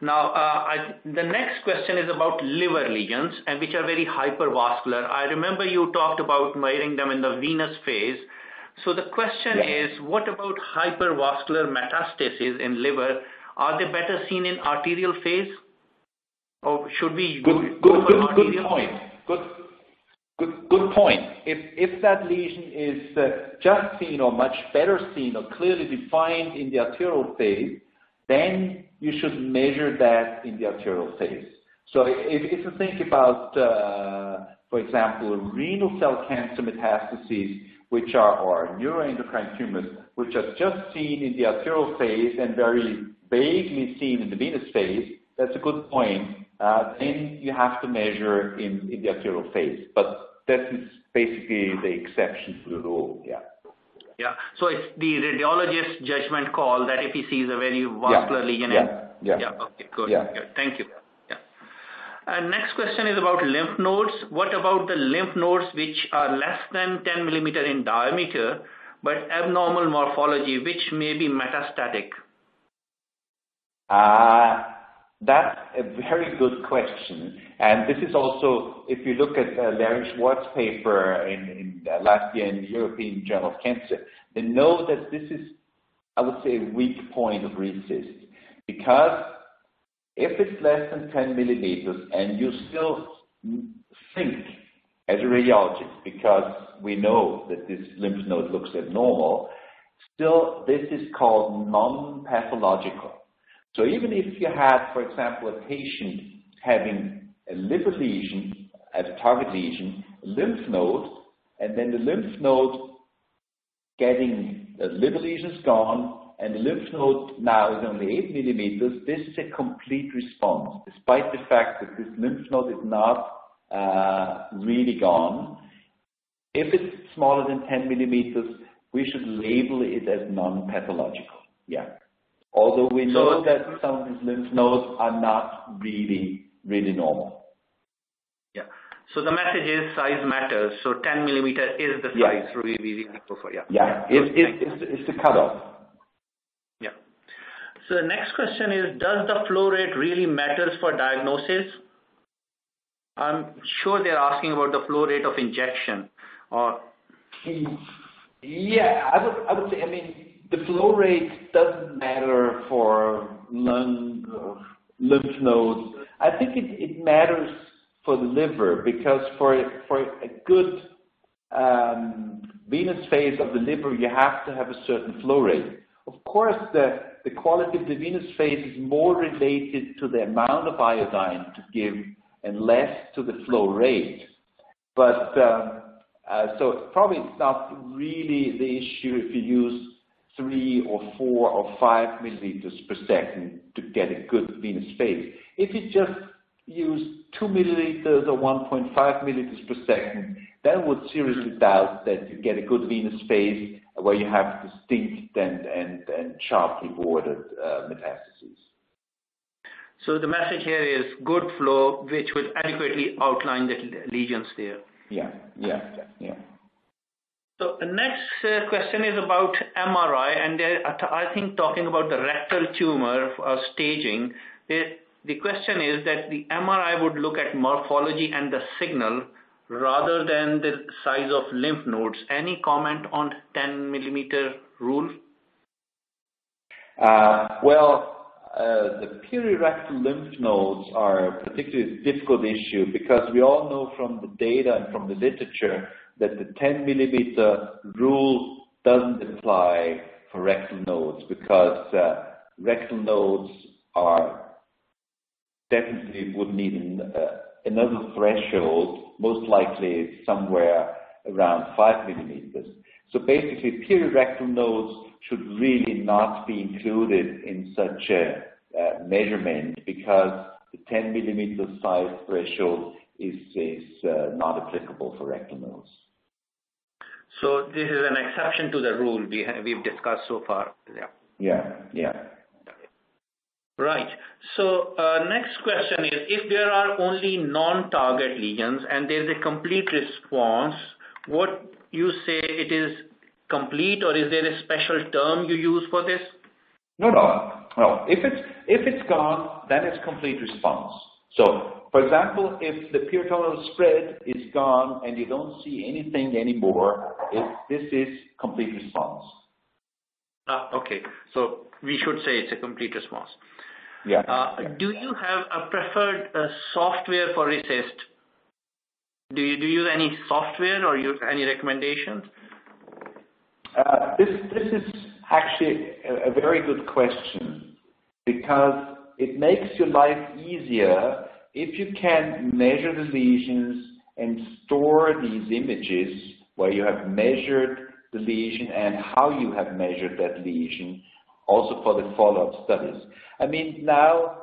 Now, the next question is about liver lesions, and which are very hypervascular. I remember you talked about measuring them in the venous phase. So the question is, what about hypervascular metastases in liver? Are they better seen in arterial phase? Or should we go for arterial phase? Good point. If that lesion is just seen or much better seen or clearly defined in the arterial phase, then you should measure that in the arterial phase. So if you think about, for example, renal cell cancer metastases, which are, or neuroendocrine tumors, which are just seen in the arterial phase and very vaguely seen in the venous phase, that's a good point. Then you have to measure in the arterial phase, but that is basically the exception to the rule. Yeah. So it's the radiologist's judgment call that if he sees a very vascular lesion. Okay. Good. Thank you. Yeah. And next question is about lymph nodes. What about the lymph nodes which are less than 10 millimeter in diameter but abnormal morphology, which may be metastatic? That's a very good question, and this is also, if you look at Larry Schwartz's paper in last year in the European Journal of Cancer, they know that this is, I would say, a weak point of RECIST, because if it's less than 10 millimeters and you still think as a radiologist, because we know that this lymph node looks abnormal, still this is called non-pathological. So even if you had, for example, a patient having a liver lesion as a target lesion, a lymph node, and then the lymph node getting the liver lesions gone, and the lymph node now is only 8 millimeters, this is a complete response, despite the fact that this lymph node is not really gone. If it's smaller than 10 millimeters, we should label it as non-pathological. Yeah. Although we know that some of these lymph nodes are not really normal. Yeah. So the message is size matters. So 10 millimeter is the size we go for. It's the cutoff. Yeah. So the next question is: does the flow rate really matters for diagnosis? I'm sure they're asking about the flow rate of injection. Or I would say, I mean, the flow rate doesn't matter for lymph nodes. I think it matters for the liver, because for a good venous phase of the liver, you have to have a certain flow rate. Of course, the quality of the venous phase is more related to the amount of iodine to give and less to the flow rate. But so probably it's not really the issue if you use 3 or 4 or 5 milliliters per second to get a good venous phase. If you just use 2 milliliters or 1.5 milliliters per second, then I would seriously doubt that you get a good venous phase where you have distinct and sharply bordered metastases. So the message here is good flow, which will adequately outline the lesions there. Yeah. So the next question is about MRI, and I think talking about the rectal tumor staging. The question is that the MRI would look at morphology and the signal rather than the size of lymph nodes. Any comment on 10 millimeter rule? Well, The perirectal lymph nodes are a particularly difficult issue because we all know from the data and from the literature that the 10 millimeter rule doesn't apply for rectal nodes, because rectal nodes are definitely would need another threshold, most likely somewhere around 5 millimeters. So basically, perirectal nodes should really not be included in such a measurement, because the 10 millimeter size threshold is not applicable for rectal nodes. So this is an exception to the rule we've discussed so far. Yeah. Yeah. Yeah. Right. So next question is, if there are only non-target lesions and there is a complete response, what you say it is complete, or is there a special term you use for this? No, no, no. If it's gone, then it's complete response. So, for example, if the peritoneal spread is gone and you don't see anything anymore, this is complete response. Ah, okay. So we should say it's a complete response. Yeah. Do you have a preferred software for RECIST? Do you use any software or use any recommendations? This is actually a very good question, because it makes your life easier if you can measure the lesions and store these images where you have measured the lesion and how you have measured that lesion, also for the follow-up studies. I mean, now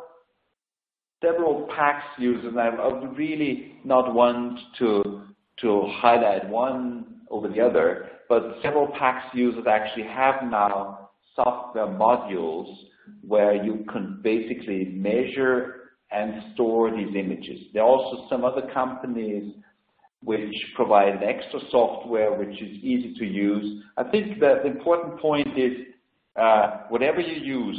several PACS users, and I would really not want to highlight one over the other, but several PACS users actually have now software modules where you can basically measure and store these images. There are also some other companies which provide an extra software which is easy to use. I think that the important point is whatever you use,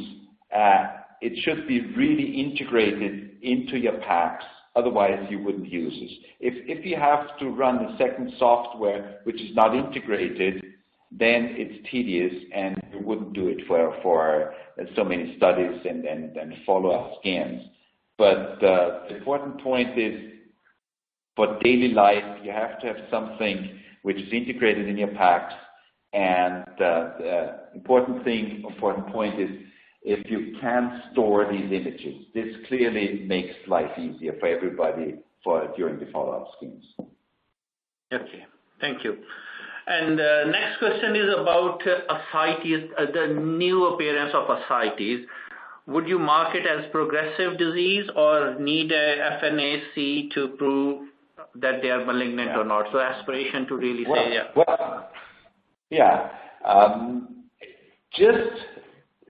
it should be really integrated into your PACS, otherwise you wouldn't use it. If you have to run a second software which is not integrated, then it's tedious and you wouldn't do it for so many studies and follow-up scans. But the important point is, for daily life, you have to have something which is integrated in your PACS. And the important point is, if you can store these images, this clearly makes life easier for everybody during the follow-up schemes. Okay, thank you. And the next question is about ascites, the new appearance of ascites. Would you mark it as progressive disease or need a FNAC to prove that they are malignant or not? So aspiration to really say, yeah. Well, yeah. Just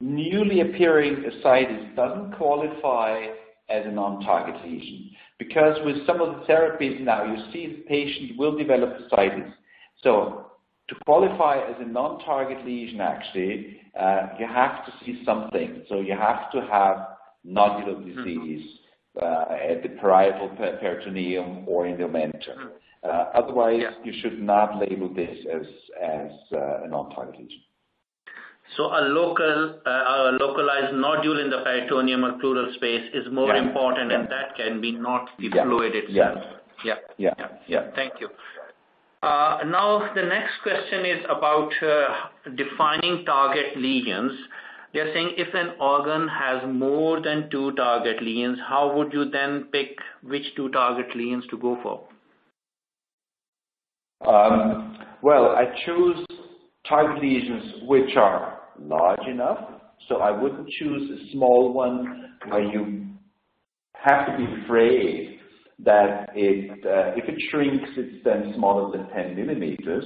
newly appearing ascites doesn't qualify as a non-target lesion, because with some of the therapies now, you see the patient will develop ascites. So to qualify as a non-target lesion, actually, you have to see something. So you have to have nodular disease at the parietal peritoneum or in the omentum. Otherwise, you should not label this as a non-target lesion. So a localized nodule in the peritoneum or pleural space is more important, and that can be not the fluid itself. Yeah. Yeah. Yeah. Yeah. Thank you. Now, the next question is about defining target lesions. They are saying if an organ has more than two target lesions, how would you then pick which two target lesions to go for? Well, I choose target lesions which are large enough. So I wouldn't choose a small one where you have to be afraid that if it shrinks, it's then smaller than 10 millimeters.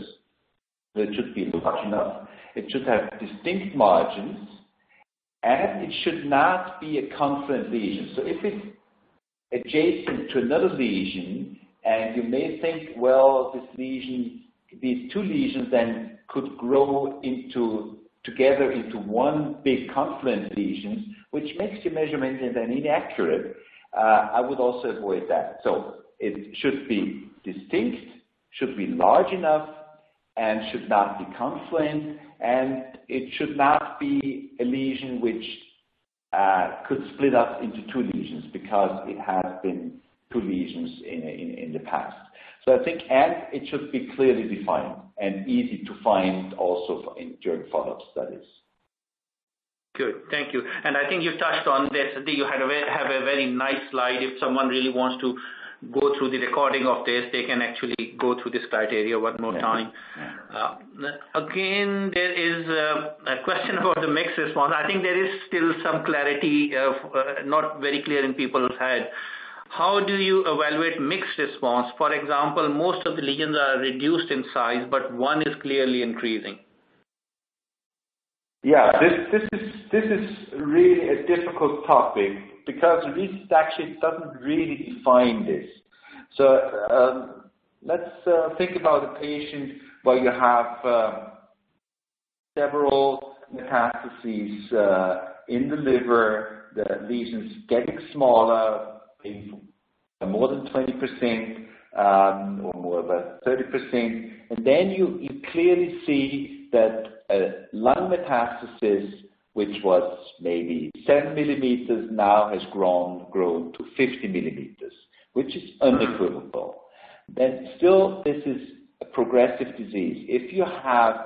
So it should be large enough. It should have distinct margins, and it should not be a confluent lesion. So if it's adjacent to another lesion, and you may think, well, these two lesions then could grow together into one big confluent lesion, which makes your measurement then inaccurate. I would also avoid that. So it should be distinct, should be large enough, and should not be confluent, and it should not be a lesion which could split up into two lesions because it has been two lesions in the past. So I think, and it should be clearly defined and easy to find also during follow-up studies. Good, thank you. And I think you touched on this. I think you had have a very nice slide. If someone really wants to go through the recording of this, they can actually go through this criteria one more time. Again, there is a question about the mixed response. I think there is still some clarity, not very clear in people's head. How do you evaluate mixed response? For example, most of the lesions are reduced in size, but one is clearly increasing. Yeah, this is really a difficult topic because RECIST actually doesn't really define this. So let's think about a patient where you have several metastases in the liver, the lesions getting smaller, more than 20% or more about 30%, and then you clearly see that lung metastasis, which was maybe 7 millimeters, now has grown to 50 millimeters, which is unequivocal. Then still, this is a progressive disease. If you have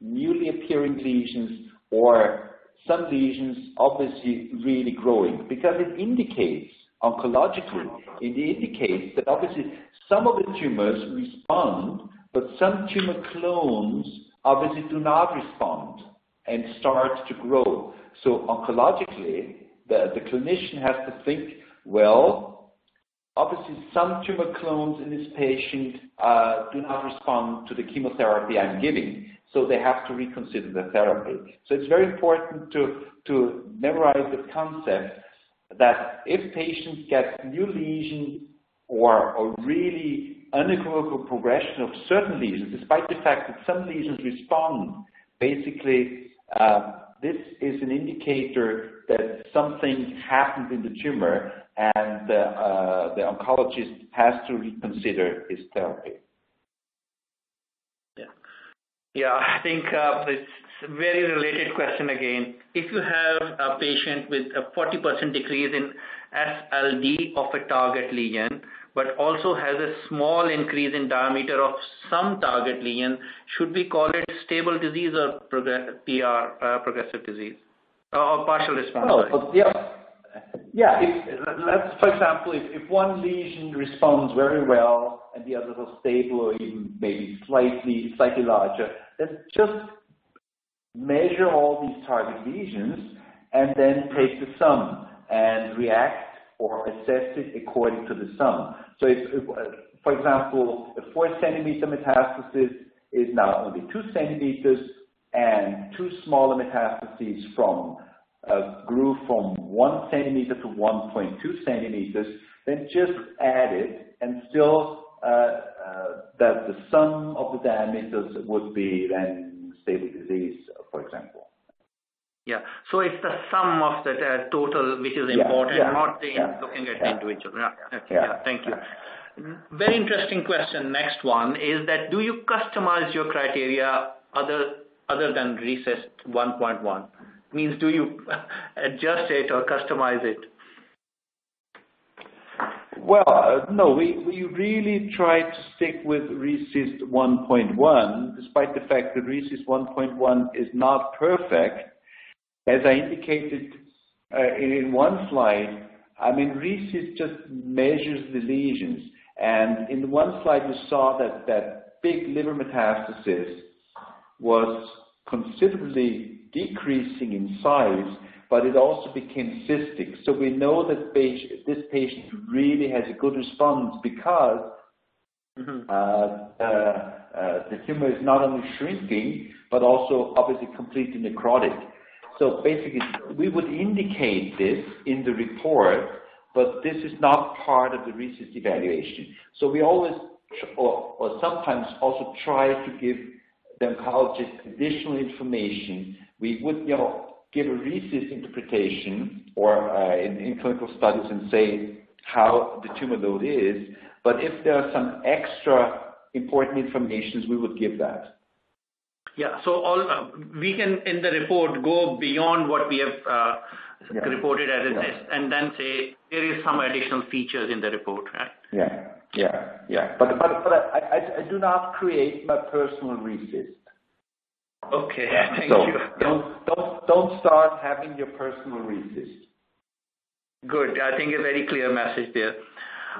newly appearing lesions or some lesions obviously really growing, because it indicates, oncologically, it indicates that obviously some of the tumors respond, but some tumor clones obviously do not respond and start to grow. So oncologically, the clinician has to think, well, obviously some tumor clones in this patient do not respond to the chemotherapy I'm giving, so they have to reconsider the therapy. So it's very important to memorize the concept that if patients get new lesions or really unequivocal progression of certain lesions, despite the fact that some lesions respond, basically this is an indicator that something happened in the tumor and the oncologist has to reconsider his therapy. Yeah, I think it's a very related question again. If you have a patient with a 40% decrease in SLD of a target lesion, but also has a small increase in diameter of some target lesion, should we call it stable disease or progressive disease? Or partial response? Oh, yeah. Let's, for example, if one lesion responds very well and the others are stable or even maybe slightly larger, let's just measure all these target lesions and then take the sum and react or assess it according to the sum. So if, for example, a 4 centimeter metastasis is now only 2 centimeters, and two smaller metastases from grew from 1 centimeter to 1.2 centimeters, then just add it, and still that the sum of the diameters would be then stable disease, for example. Yeah, so it's the sum of the total which is important, not the looking at the individual. Yeah. Okay. Yeah, thank you. Very interesting question. Next one is that, do you customize your criteria other than RECIST 1.1? Means, do you adjust it or customize it? Well, no, we really try to stick with RECIST 1.1, despite the fact that RECIST 1.1 is not perfect. As I indicated in one slide, I mean, RECIST just measures the lesions. And in the one slide, you saw that that big liver metastasis was considerably decreasing in size, but it also became cystic. So we know that this patient really has a good response because the tumor is not only shrinking, but also obviously completely necrotic. So basically, we would indicate this in the report, but this is not part of the RECIST evaluation. So we always, or sometimes also try to give the oncologist additional information. We would, you know, give a RECIST interpretation or in clinical studies and say how the tumor load is, but if there are some extra important information, we would give that. Yeah, so we can, in the report, go beyond what we have reported as a test, and then say there is some additional features in the report, right? But I do not create my personal RECIST. Okay, thank you. Don't start having your personal RECIST. Good. I think a very clear message there.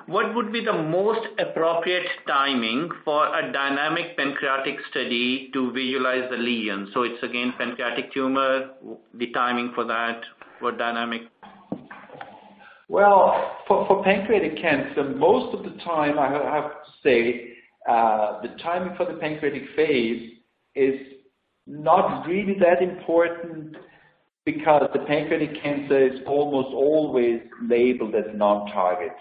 What would be the most appropriate timing for a dynamic pancreatic study to visualize the lesion? So it's again pancreatic tumor, the timing for that, what dynamic? Well, for pancreatic cancer, most of the time I have to say the timing for the pancreatic phase is not really that important, because the pancreatic cancer is almost always labeled as non-target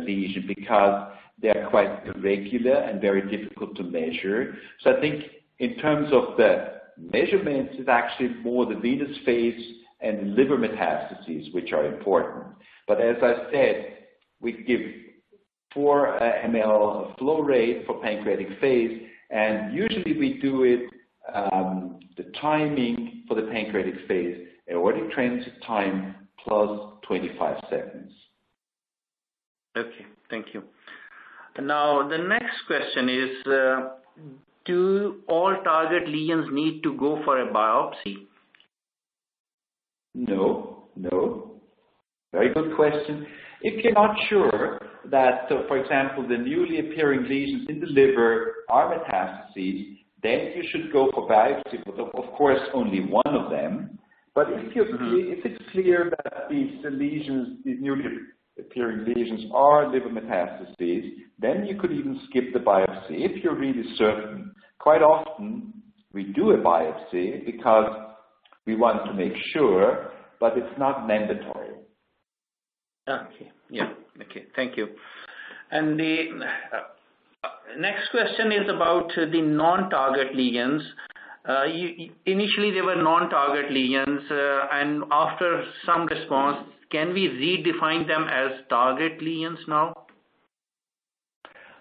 lesion, because they are quite irregular and very difficult to measure. So I think in terms of the measurements, it's actually more the venous phase and liver metastases which are important. But as I said, we give 4 ml flow rate for pancreatic phase, and usually we do it, the timing for the pancreatic phase, aortic transit time plus 25 seconds. Okay, thank you. Now, the next question is, do all target lesions need to go for a biopsy? No, no. Very good question. If you're not sure that, for example, the newly appearing lesions in the liver are metastases, then you should go for biopsy, but of course only one of them. But if it's clear that these lesions, these newly appearing lesions are liver metastases, then you could even skip the biopsy if you're really certain. Quite often we do a biopsy because we want to make sure, but it's not mandatory. Okay, yeah, okay, thank you. And the next question is about the non-target lesions. Initially they were non-target lesions, and after some response, can we redefine them as target lesions now?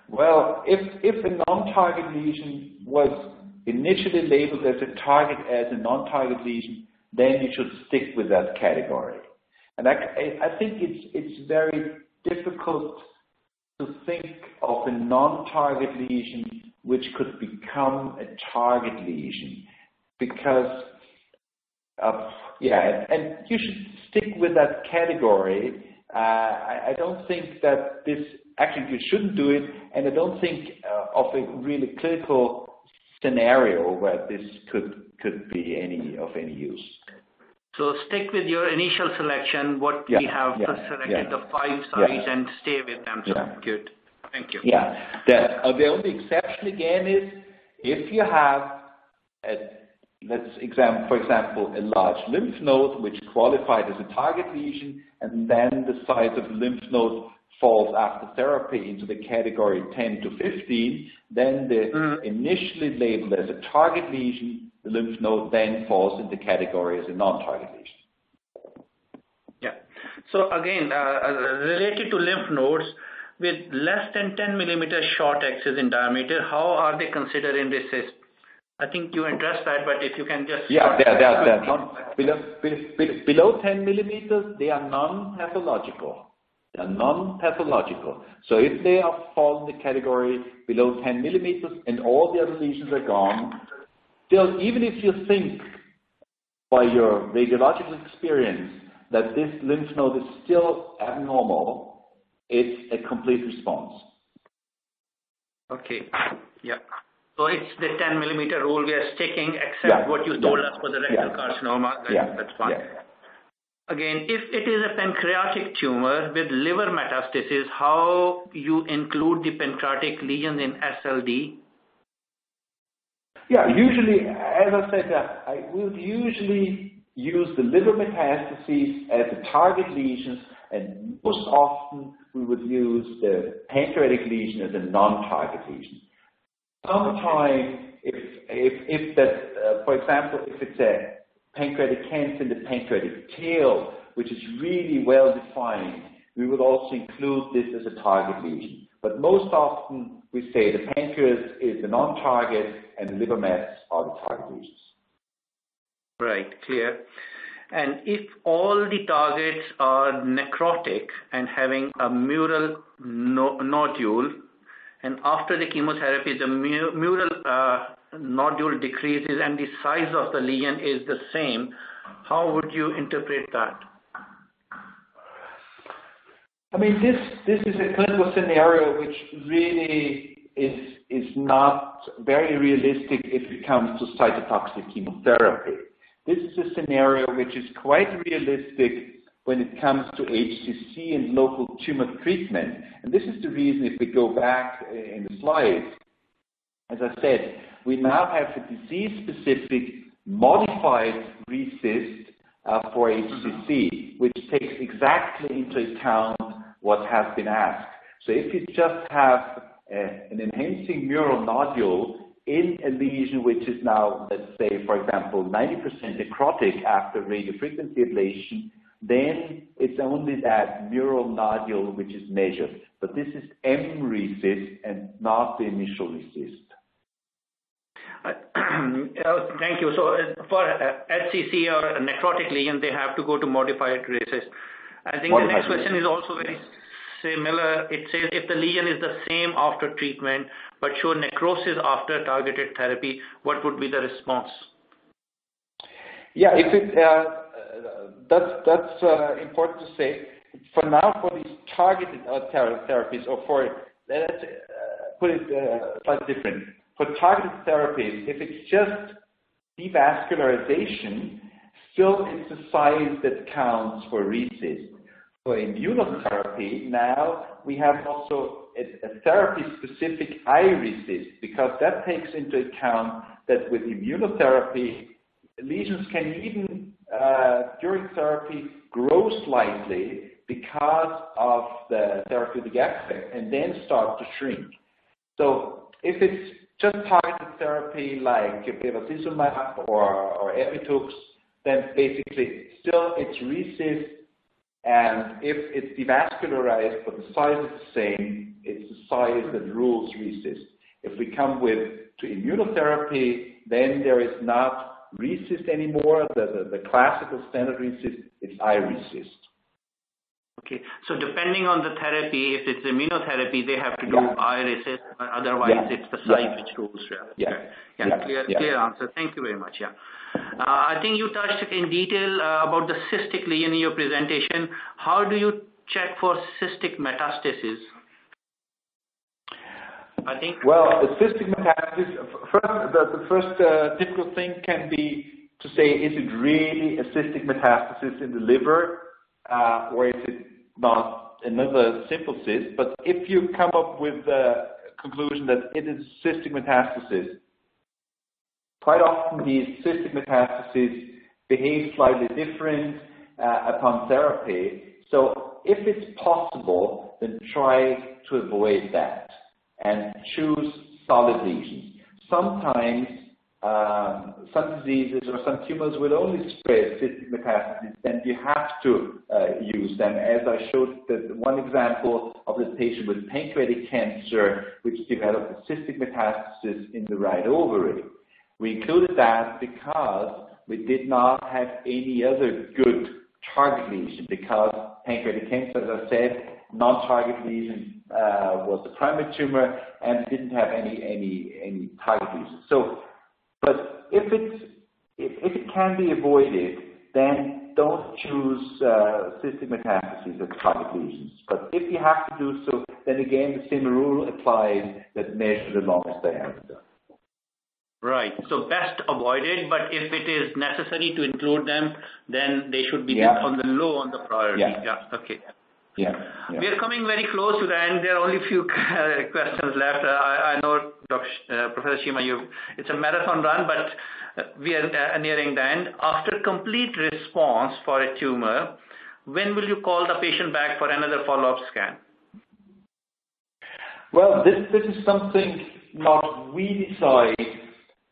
Well, if a non-target lesion was initially labeled as a target, as a non-target lesion, then you should stick with that category. And I think it's very difficult to think of a non-target lesion which could become a target lesion, because and you should stick with that category. I don't think that this, actually you shouldn't do it, and I don't think of a really clinical scenario where this could be of any use. So stick with your initial selection, what we have selected, the 5 sites, and stay with them. So good. Thank you. Yeah. The only exception again is if you have, for example, a large lymph node which qualified as a target lesion, and then the size of lymph node falls after therapy into the category 10 to 15, then the initially labeled as a target lesion, the lymph node then falls into category as a non-target lesion. Yeah. So again, related to lymph nodes, with less than 10 millimeter short axis in diameter, how are they considered in RECIST? I think you addressed that, but if you can just... Yeah, below 10 millimeters, they are non-pathological. They are non-pathological. So if they are fall in the category below 10 millimeters and all the other lesions are gone, still, even if you think by your radiological experience that this lymph node is still abnormal, it's a complete response. Okay, yeah. So it's the 10 millimeter rule we are sticking, except what you told us for the rectal carcinoma. That's fine. Yeah. Again, if it is a pancreatic tumor with liver metastasis, how you include the pancreatic lesions in SLD? Yeah, usually, as I said, I would usually use the liver metastases as the target lesions, and most often we would use the pancreatic lesion as a non-target lesion. Sometimes, if that, for example, if it's a pancreatic cancer in the pancreatic tail, which is really well defined, we would also include this as a target lesion. But most often, we say the pancreas is the non-target and the liver mets are the target lesions. Right, clear. And if all the targets are necrotic and having a mural nodule, and after the chemotherapy, the mural nodule decreases and the size of the lesion is the same, how would you interpret that? I mean, this is a clinical scenario which really is not very realistic if it comes to cytotoxic chemotherapy. This is a scenario which is quite realistic when it comes to HCC and local tumor treatment. And this is the reason, if we go back in the slides, as I said, we now have a disease-specific modified RECIST for HCC, which takes exactly into account what has been asked. So if you just have an enhancing mural nodule in a lesion which is now, let's say, for example, 90% necrotic after radiofrequency ablation, then it's only that mural nodule which is measured. But this is mRECIST and not the initial RECIST. Thank you. So for HCC or necrotic lesion, they have to go to modified RECIST. I think the next question is also very similar. It says if the lesion is the same after treatment but show necrosis after targeted therapy, what would be the response? Yeah, if it, that's important to say. For now, for these targeted therapies, or for, let's put it slightly different. For targeted therapies, if it's just devascularization, still it's the size that counts for RECIST. For immunotherapy, now we have also a therapy-specific iRECIST, because that takes into account that with immunotherapy, lesions can even, during therapy, grow slightly because of the therapeutic effect and then start to shrink. So if it's just targeted therapy like bevacizumab or erbitux, then basically still it's RECIST, and if it's devascularized but the size is the same, it's the size that rules RECIST. If we come to immunotherapy, then there is not RECIST anymore, the classical standard RECIST, it's iRECIST. Okay, so depending on the therapy, if it's immunotherapy, they have to do iRECIST, otherwise it's the size which rules. Clear answer. Thank you very much. I think you touched in detail about the cystic lesion in your presentation. How do you check for cystic metastasis? I think cystic metastasis. First, the first difficult thing can be to say, is it really a cystic metastasis in the liver? Or is it not another simple cyst? But if you come up with the conclusion that it is cystic metastasis, quite often these cystic metastases behave slightly different upon therapy. So if it's possible, then try to avoid that and choose solid lesions. Sometimes some diseases or some tumors will only spread cystic metastases, and you have to use them. As I showed, that one example of the patient with pancreatic cancer, which developed a cystic metastasis in the right ovary. We included that because we did not have any other good target lesion, because pancreatic cancer, as I said, non-target lesion was the primary tumor and didn't have any target lesions. So, but if it can be avoided, then don't choose cystic metastases as target lesions. But if you have to do so, then again the same rule applies that measure the longest diameter. Right. So best avoided, but if it is necessary to include them, then they should be on the low on the priority. Okay. We are coming very close to the end. There are only a few questions left. I know, Professor Schima, it's a marathon run, but we are nearing the end. After complete response for a tumor, when will you call the patient back for another follow-up scan? Well, this is something not we decide,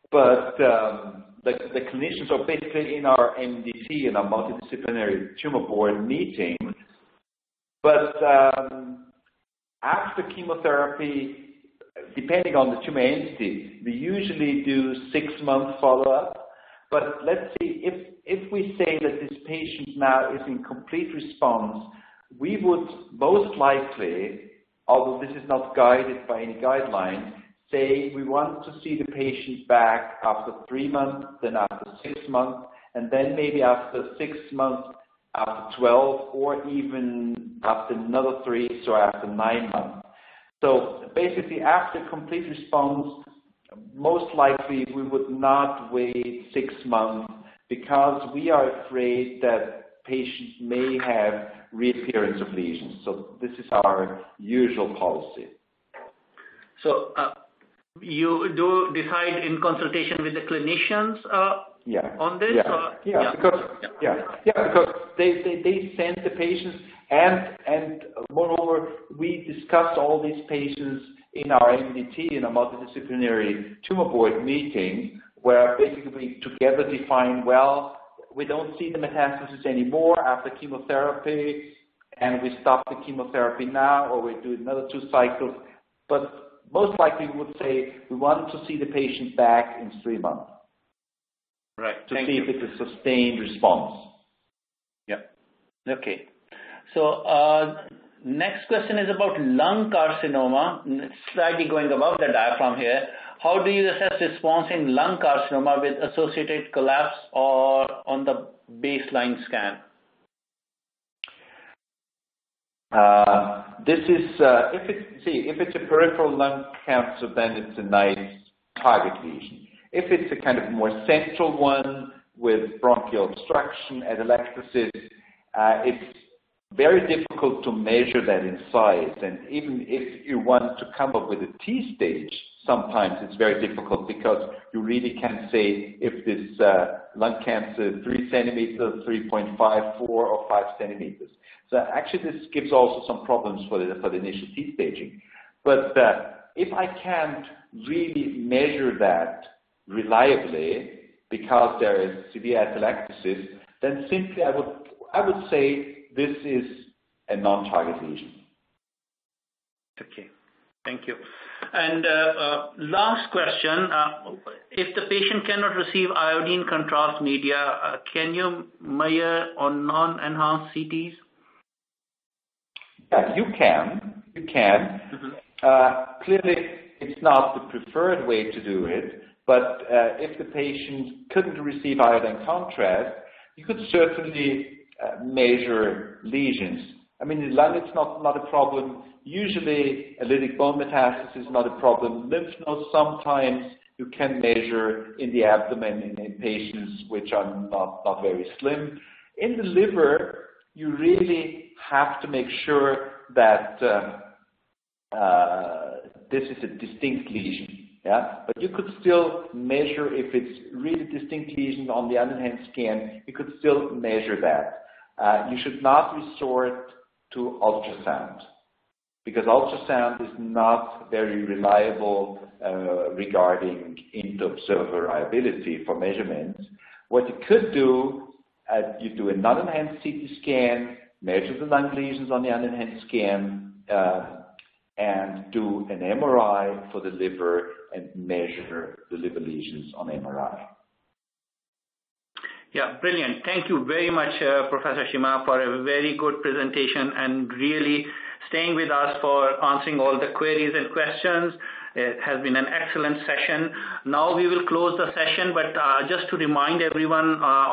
but the clinicians are basically in our MDT, in our multidisciplinary tumor board meeting. But after chemotherapy, depending on the tumor entity, we usually do 6-month follow-up. But let's see, if we say that this patient now is in complete response, we would most likely, although this is not guided by any guideline, say we want to see the patient back after 3 months, then after 6 months, and then maybe after 6 months, after 12, or even after another 3, so after 9 months. So basically after complete response, most likely we would not wait 6 months because we are afraid that patients may have reappearance of lesions. So this is our usual policy. So you do decide in consultation with the clinicians on this? Yeah. Or? Yeah. Yeah. Because they send the patients and moreover, we discuss all these patients in our MDT, in a multidisciplinary tumor board meeting, where basically together define, well, we don't see the metastasis anymore after chemotherapy, and we stop the chemotherapy now, or we do another 2 cycles. But most likely we would say we want to see the patient back in 3 months. Right. To see if it's a sustained response. Yeah. Okay. So, next question is about lung carcinoma, slightly going above the diaphragm here. How do you assess response in lung carcinoma with associated collapse or on the baseline scan? This is, if it's a peripheral lung cancer, then it's a nice target lesion. If it's a kind of more central one with bronchial obstruction, atelectasis, it's very difficult to measure that in size, and even if you want to come up with a T stage, sometimes it's very difficult because you really can't say if this lung cancer is 3 centimeters, 3.5, 4, or 5 centimeters. So actually this gives also some problems for the initial T staging. But if I can't really measure that reliably because there is severe atelectasis, then simply I would say this is a non-target lesion. Okay, thank you. And last question, if the patient cannot receive iodine contrast media, can you measure on non-enhanced CTs? Yeah, you can. Mm-hmm. Clearly, it's not the preferred way to do it, but if the patient couldn't receive iodine contrast, you could certainly measure lesions. I mean, in lung it's not a problem. Usually, lytic bone metastasis is not a problem. Lymph nodes sometimes you can measure in the abdomen in patients which are not very slim. In the liver, you really have to make sure that this is a distinct lesion. Yeah, but you could still measure if it's really distinct lesion on the other hand scan. You could still measure that. You should not resort to ultrasound because ultrasound is not very reliable regarding inter-observer reliability for measurements. What you could do, you do a non-enhanced CT scan, measure the lung lesions on the unenhanced scan, and do an MRI for the liver and measure the liver lesions on MRI. Yeah, brilliant. Thank you very much, Professor Schima, for a very good presentation and really staying with us for answering all the queries and questions. It has been an excellent session. Now we will close the session, but just to remind everyone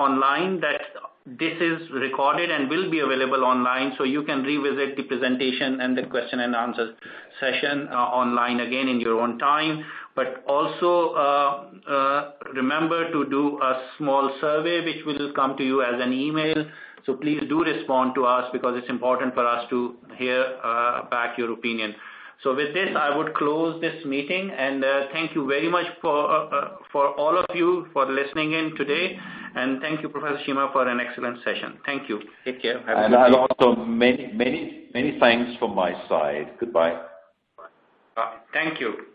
online that this is recorded and will be available online, so you can revisit the presentation and the question and answer session online again in your own time. But also remember to do a small survey which will come to you as an email. So please do respond to us because it's important for us to hear back your opinion. So with this, I would close this meeting and thank you very much for all of you for listening in today. And thank you, Professor Schima, for an excellent session. Thank you. Take care. And also many thanks from my side. Goodbye. Thank you.